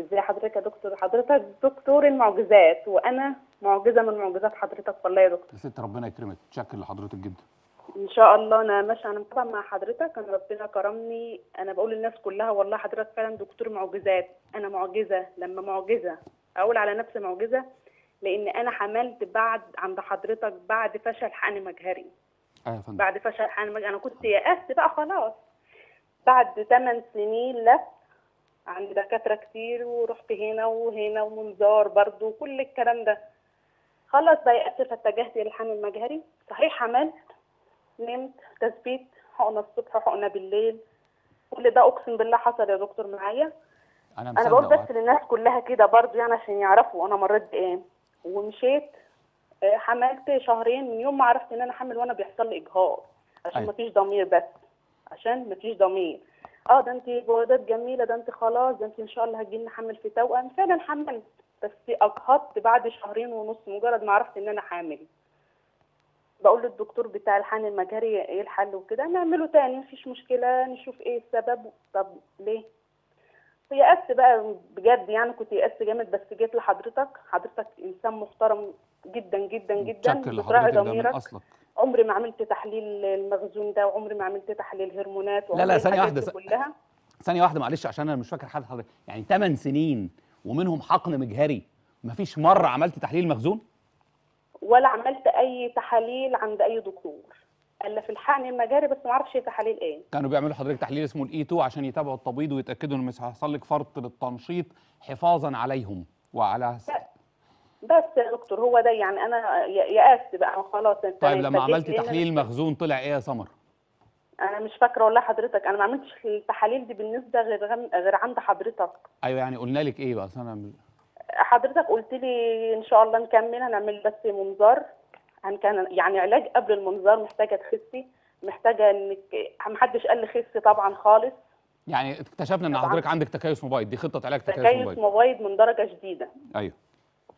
ازي حضرتك يا دكتور؟ حضرتك دكتور المعجزات، وأنا معجزة من معجزات حضرتك والله يا دكتور. يا ست ربنا يكرمك، متشكر لحضرتك جدا. ان شاء الله انا ماشيه، انا متابعه مع حضرتك، انا ربنا كرمني، انا بقول للناس كلها والله حضرتك فعلا دكتور معجزات. انا معجزه، لما معجزه اقول على نفسي معجزه، لان انا حملت بعد عند حضرتك بعد فشل حقن مجهري. ايوه يا فندم. بعد فشل حقن مجهري انا كنت يأست بقى خلاص، بعد ثمان سنين لف عند دكاتره كتير، ورحت هنا وهنا ومنظار برضه وكل الكلام ده، خلاص بقى يأست، فاتجهت للحقن المجهري. صحيح حملت، نمت، تثبيت، حقنه الصبح وحقنه بالليل، كل ده اقسم بالله حصل يا دكتور معايا. انا انا بقول بس للناس كلها كده برضه يعني عشان يعرفوا انا مريت بايه. ومشيت حملت شهرين من يوم ما عرفت ان انا حامل وانا بيحصل لي اجهاض، عشان مفيش ضمير، بس عشان مفيش ضمير. اه ده انت بوادات جميله، ده انت خلاص، ده انت ان شاء الله هتجي لنا حمل في توأم. فعلا حملت، بس اجهضت بعد شهرين ونص مجرد ما عرفت ان انا حامل. بقول للدكتور بتاع الحقن المجهري ايه الحل وكده، نعمله تاني مفيش مشكله، نشوف ايه السبب. طب ليه؟ يأست بقى بجد، يعني كنت يأست جامد، بس جيت لحضرتك، حضرتك انسان محترم جدا جدا جدا، بتراعي ضميرك. عمري ما عملت تحليل المخزون ده، وعمري ما عملت تحليل هرمونات. لا لا ثانيه واحده كلها. ثانيه واحده معلش، عشان انا مش فاكر حد حضرتك، يعني ثمان سنين ومنهم حقن مجهري مفيش مره عملت تحليل مخزون؟ ولا عملت اي تحاليل عند اي دكتور الا في الحقن المجهري، بس ما اعرفش تحاليل ايه. كانوا بيعملوا حضرتك تحليل اسمه الاي اتنين عشان يتابعوا التبيض ويتاكدوا ان مش هيحصل لك فرط للتنشيط، حفاظا عليهم وعلى. لا بس يا دكتور هو ده يعني انا يأست بقى خلاص. طيب لما عملتي تحليل مخزون طلع ايه يا سمر؟ انا مش فاكره والله حضرتك، انا ما عملتش التحاليل دي بالنسبه غير غير عند حضرتك. ايوه يعني قلنا لك ايه بقى؟ انا حضرتك قلت لي ان شاء الله نكمل هنعمل بس منظار، هنكن يعني علاج قبل المنظار، محتاجه تخسي، محتاجه انك محدش قال لي خسي طبعا خالص. يعني اكتشفنا ان حضرتك عندك تكيس موبايض، دي خطه علاج تكيس موبايض. تكيس موبايض من درجه شديده. ايوه.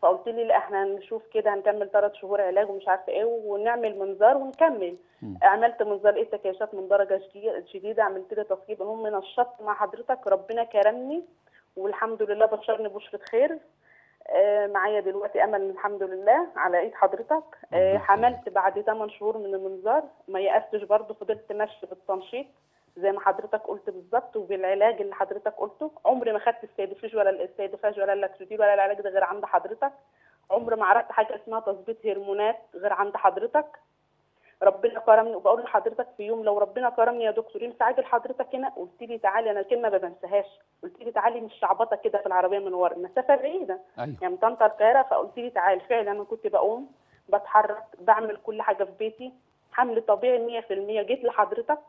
فقلت لي لا احنا هنشوف كده، هنكمل ثلاث شهور علاج ومش عارفه ايه ونعمل منظار ونكمل. م. عملت منظار ايه تكيسات من درجه شديده، عملت لي تصفيق، المهم نشطت مع حضرتك، ربنا كرمني والحمد لله بشرني بشرة خير. آه معايا دلوقتي امل الحمد لله على ايد حضرتك. آه حملت بعد ثمان شهور من المنظار، ما يأستش برضه، فضلت ماشيه بالتنشيط زي ما حضرتك قلت بالظبط وبالعلاج اللي حضرتك قلته. عمري ما خدت السيدوفيج ولا الاستيدوفاج ولا اللاكتوديل ولا العلاج ده غير عند حضرتك. عمري ما عرفت حاجه اسمها تظبيط هرمونات غير عند حضرتك. ربنا كرمني، وبقول لحضرتك في يوم لو ربنا كرمني يا دكتور ينفع اجي لحضرتك هنا. قلت لي تعالي، انا الكلمه ما بنساهاش، قلت لي تعالي مش شعبطه كده في العربيه من ورا، المسافه بعيده. أيوه. يعني من طنطا القاهره، فقلت لي تعالي. فعلا انا كنت بقوم بتحرك بعمل كل حاجه في بيتي، حمل طبيعي مية في المية. جيت لحضرتك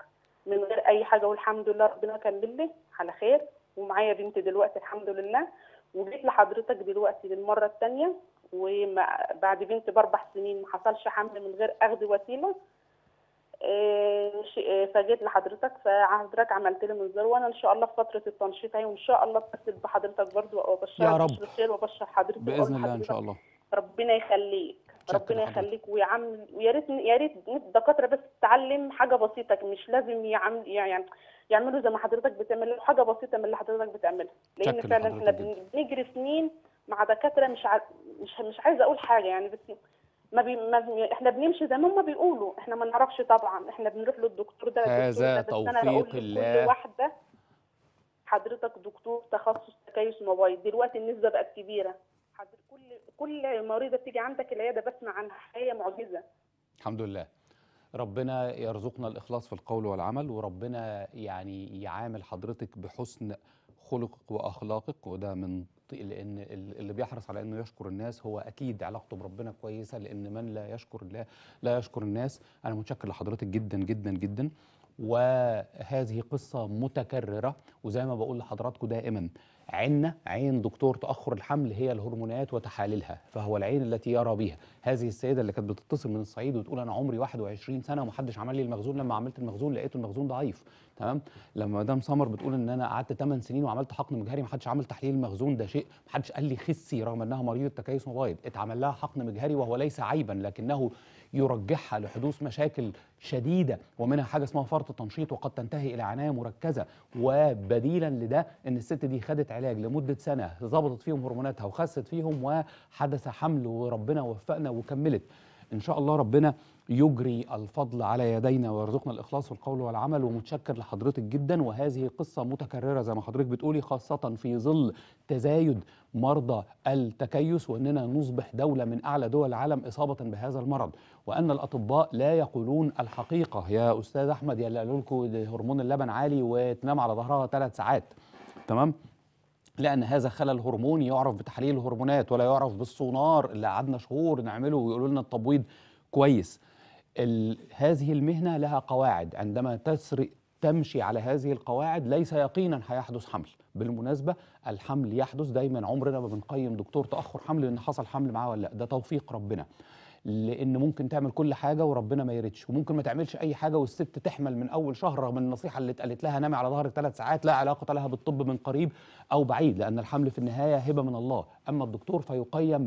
من غير اي حاجه والحمد لله ربنا كمل لي على خير، ومعايا بنتي دلوقتي الحمد لله. وجيت لحضرتك دلوقتي للمره الثانيه وبعد بنتي باربع سنين ما حصلش حمل من غير اخذ وسيله. فجيت لحضرتك، فحضرتك عملت لي منظار، وانا ان شاء الله في فتره التنشيط اهي، وان شاء الله اتصل بحضرتك برده وابشرك بالخير وابشر حضرتك باذن الله ان شاء الله. ربنا يخليك، ربنا يخليك ويعمل، ويا ريت يا ريت الدكاتره بس تتعلم حاجه بسيطه، مش لازم يعمل يعني يعملوا زي ما حضرتك بتعمل، حاجه بسيطه من اللي حضرتك بتعملها، لان فعلا احنا بنجري سنين مع دكاتره مش ع... مش مش عايزه اقول حاجه يعني، بس ما, بي... ما بي... احنا بنمشي زي ما هم بيقولوا، احنا ما نعرفش طبعا، احنا بنروح للدكتور ده هذا توفيق الله. كل واحده حضرتك دكتور تخصص تكيس موبايل، دلوقتي النسبه بقت كبيره، كل كل مريضه بتيجي عندك العياده بسمع عنها، هي معجزه. الحمد لله. ربنا يرزقنا الاخلاص في القول والعمل، وربنا يعني يعامل حضرتك بحسن خلقك واخلاقك، وده من لان اللي بيحرص على انه يشكر الناس هو اكيد علاقته بربنا كويسه، لان من لا يشكر الله لا يشكر الناس. انا متشكر لحضرتك جدا جدا جدا، وهذه قصه متكرره، وزي ما بقول لحضراتكم دائما عيننا عين دكتور تأخر الحمل هي الهرمونات وتحاليلها، فهو العين التي يرى بها. هذه السيدة اللي كانت بتتصل من الصعيد وتقول أنا عمري واحد وعشرين سنة ومحدش عمل لي المخزون، لما عملت المخزون لقيته المخزون ضعيف. تمام؟ لما مدام سمر بتقول إن أنا قعدت ثمان سنين وعملت حقن مجهري محدش عمل تحليل المخزون، ده شيء محدش قال لي خسي رغم إنها مريضة تكيس مبايض، اتعمل لها حقن مجهري وهو ليس عيبا لكنه يرجحها لحدوث مشاكل شديده ومنها حاجه اسمها فرط تنشيط وقد تنتهي الى عنايه مركزه. وبديلا لده ان الست دي خدت علاج لمده سنه، ظبطت فيهم هرموناتها وخست فيهم وحدث حمل وربنا وفقنا وكملت ان شاء الله. ربنا يجري الفضل على يدينا ويرزقنا الاخلاص والقول والعمل. ومتشكر لحضرتك جدا، وهذه قصه متكرره زي ما حضرتك بتقولي، خاصه في ظل تزايد مرضى التكيس واننا نصبح دوله من اعلى دول العالم اصابه بهذا المرض، وان الاطباء لا يقولون الحقيقه. يا استاذ احمد يا اللي قالوا لكم هرمون اللبن عالي وتنام على ظهرها ثلاث ساعات، تمام؟ لأن هذا خلل هرموني يعرف بتحليل الهرمونات ولا يعرف بالسونار اللي قعدنا شهور نعمله ويقولوا لنا التبويض كويس. هذه المهنة لها قواعد، عندما تسرق تمشي على هذه القواعد ليس يقينا هيحدث حمل. بالمناسبة الحمل يحدث دايما، عمرنا ما بنقيم دكتور تأخر حمل لأن حصل حمل معاه ولا لا، ده توفيق ربنا، لأن ممكن تعمل كل حاجة وربنا ما يردش، وممكن ما تعملش أي حاجة والست تحمل من أول شهر رغم النصيحة اللي اتقالت لها نامي على ظهرك ثلاث ساعات لا علاقة لها بالطب من قريب أو بعيد، لأن الحمل في النهاية هبة من الله. أما الدكتور فيقيم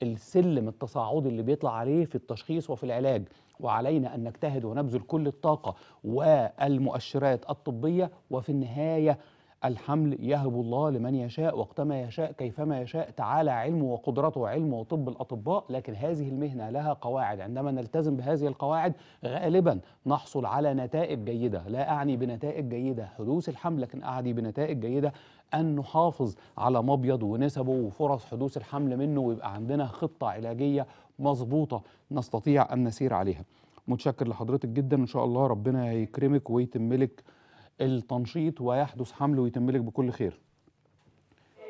بالسلم التصاعدي اللي بيطلع عليه في التشخيص وفي العلاج، وعلينا أن نجتهد ونبذل كل الطاقة والمؤشرات الطبية، وفي النهاية الحمل يهب الله لمن يشاء وقتما يشاء كيفما يشاء، تعالى علمه وقدرته علمه وطب الأطباء. لكن هذه المهنة لها قواعد، عندما نلتزم بهذه القواعد غالبا نحصل على نتائج جيدة. لا أعني بنتائج جيدة حدوث الحمل، لكن أعني بنتائج جيدة أن نحافظ على مبيض ونسبه وفرص حدوث الحمل منه، ويبقى عندنا خطة علاجية مظبوطة نستطيع أن نسير عليها. متشكر لحضرتك جدا، إن شاء الله ربنا يكرمك ويتملك التنشيط ويحدث حمل ويتملك بكل خير.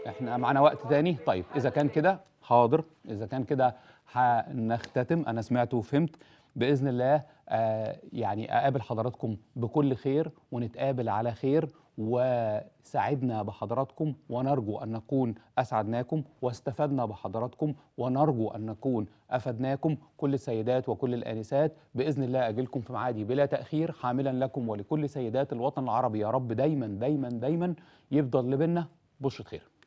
احنا معنا وقت تاني، طيب اذا كان كده حاضر. إذا كان كده هنختتم. أنا سمعت وفهمت بإذن الله. آه يعني أقابل حضراتكم بكل خير ونتقابل على خير، وسعدنا بحضراتكم ونرجو أن نكون أسعدناكم، واستفدنا بحضراتكم ونرجو أن نكون أفدناكم، كل السيدات وكل الآنسات. بإذن الله أجلكم في معادي بلا تأخير، حاملا لكم ولكل سيدات الوطن العربي يا رب دايما دايما دايما يفضل لبنا بشرة خير.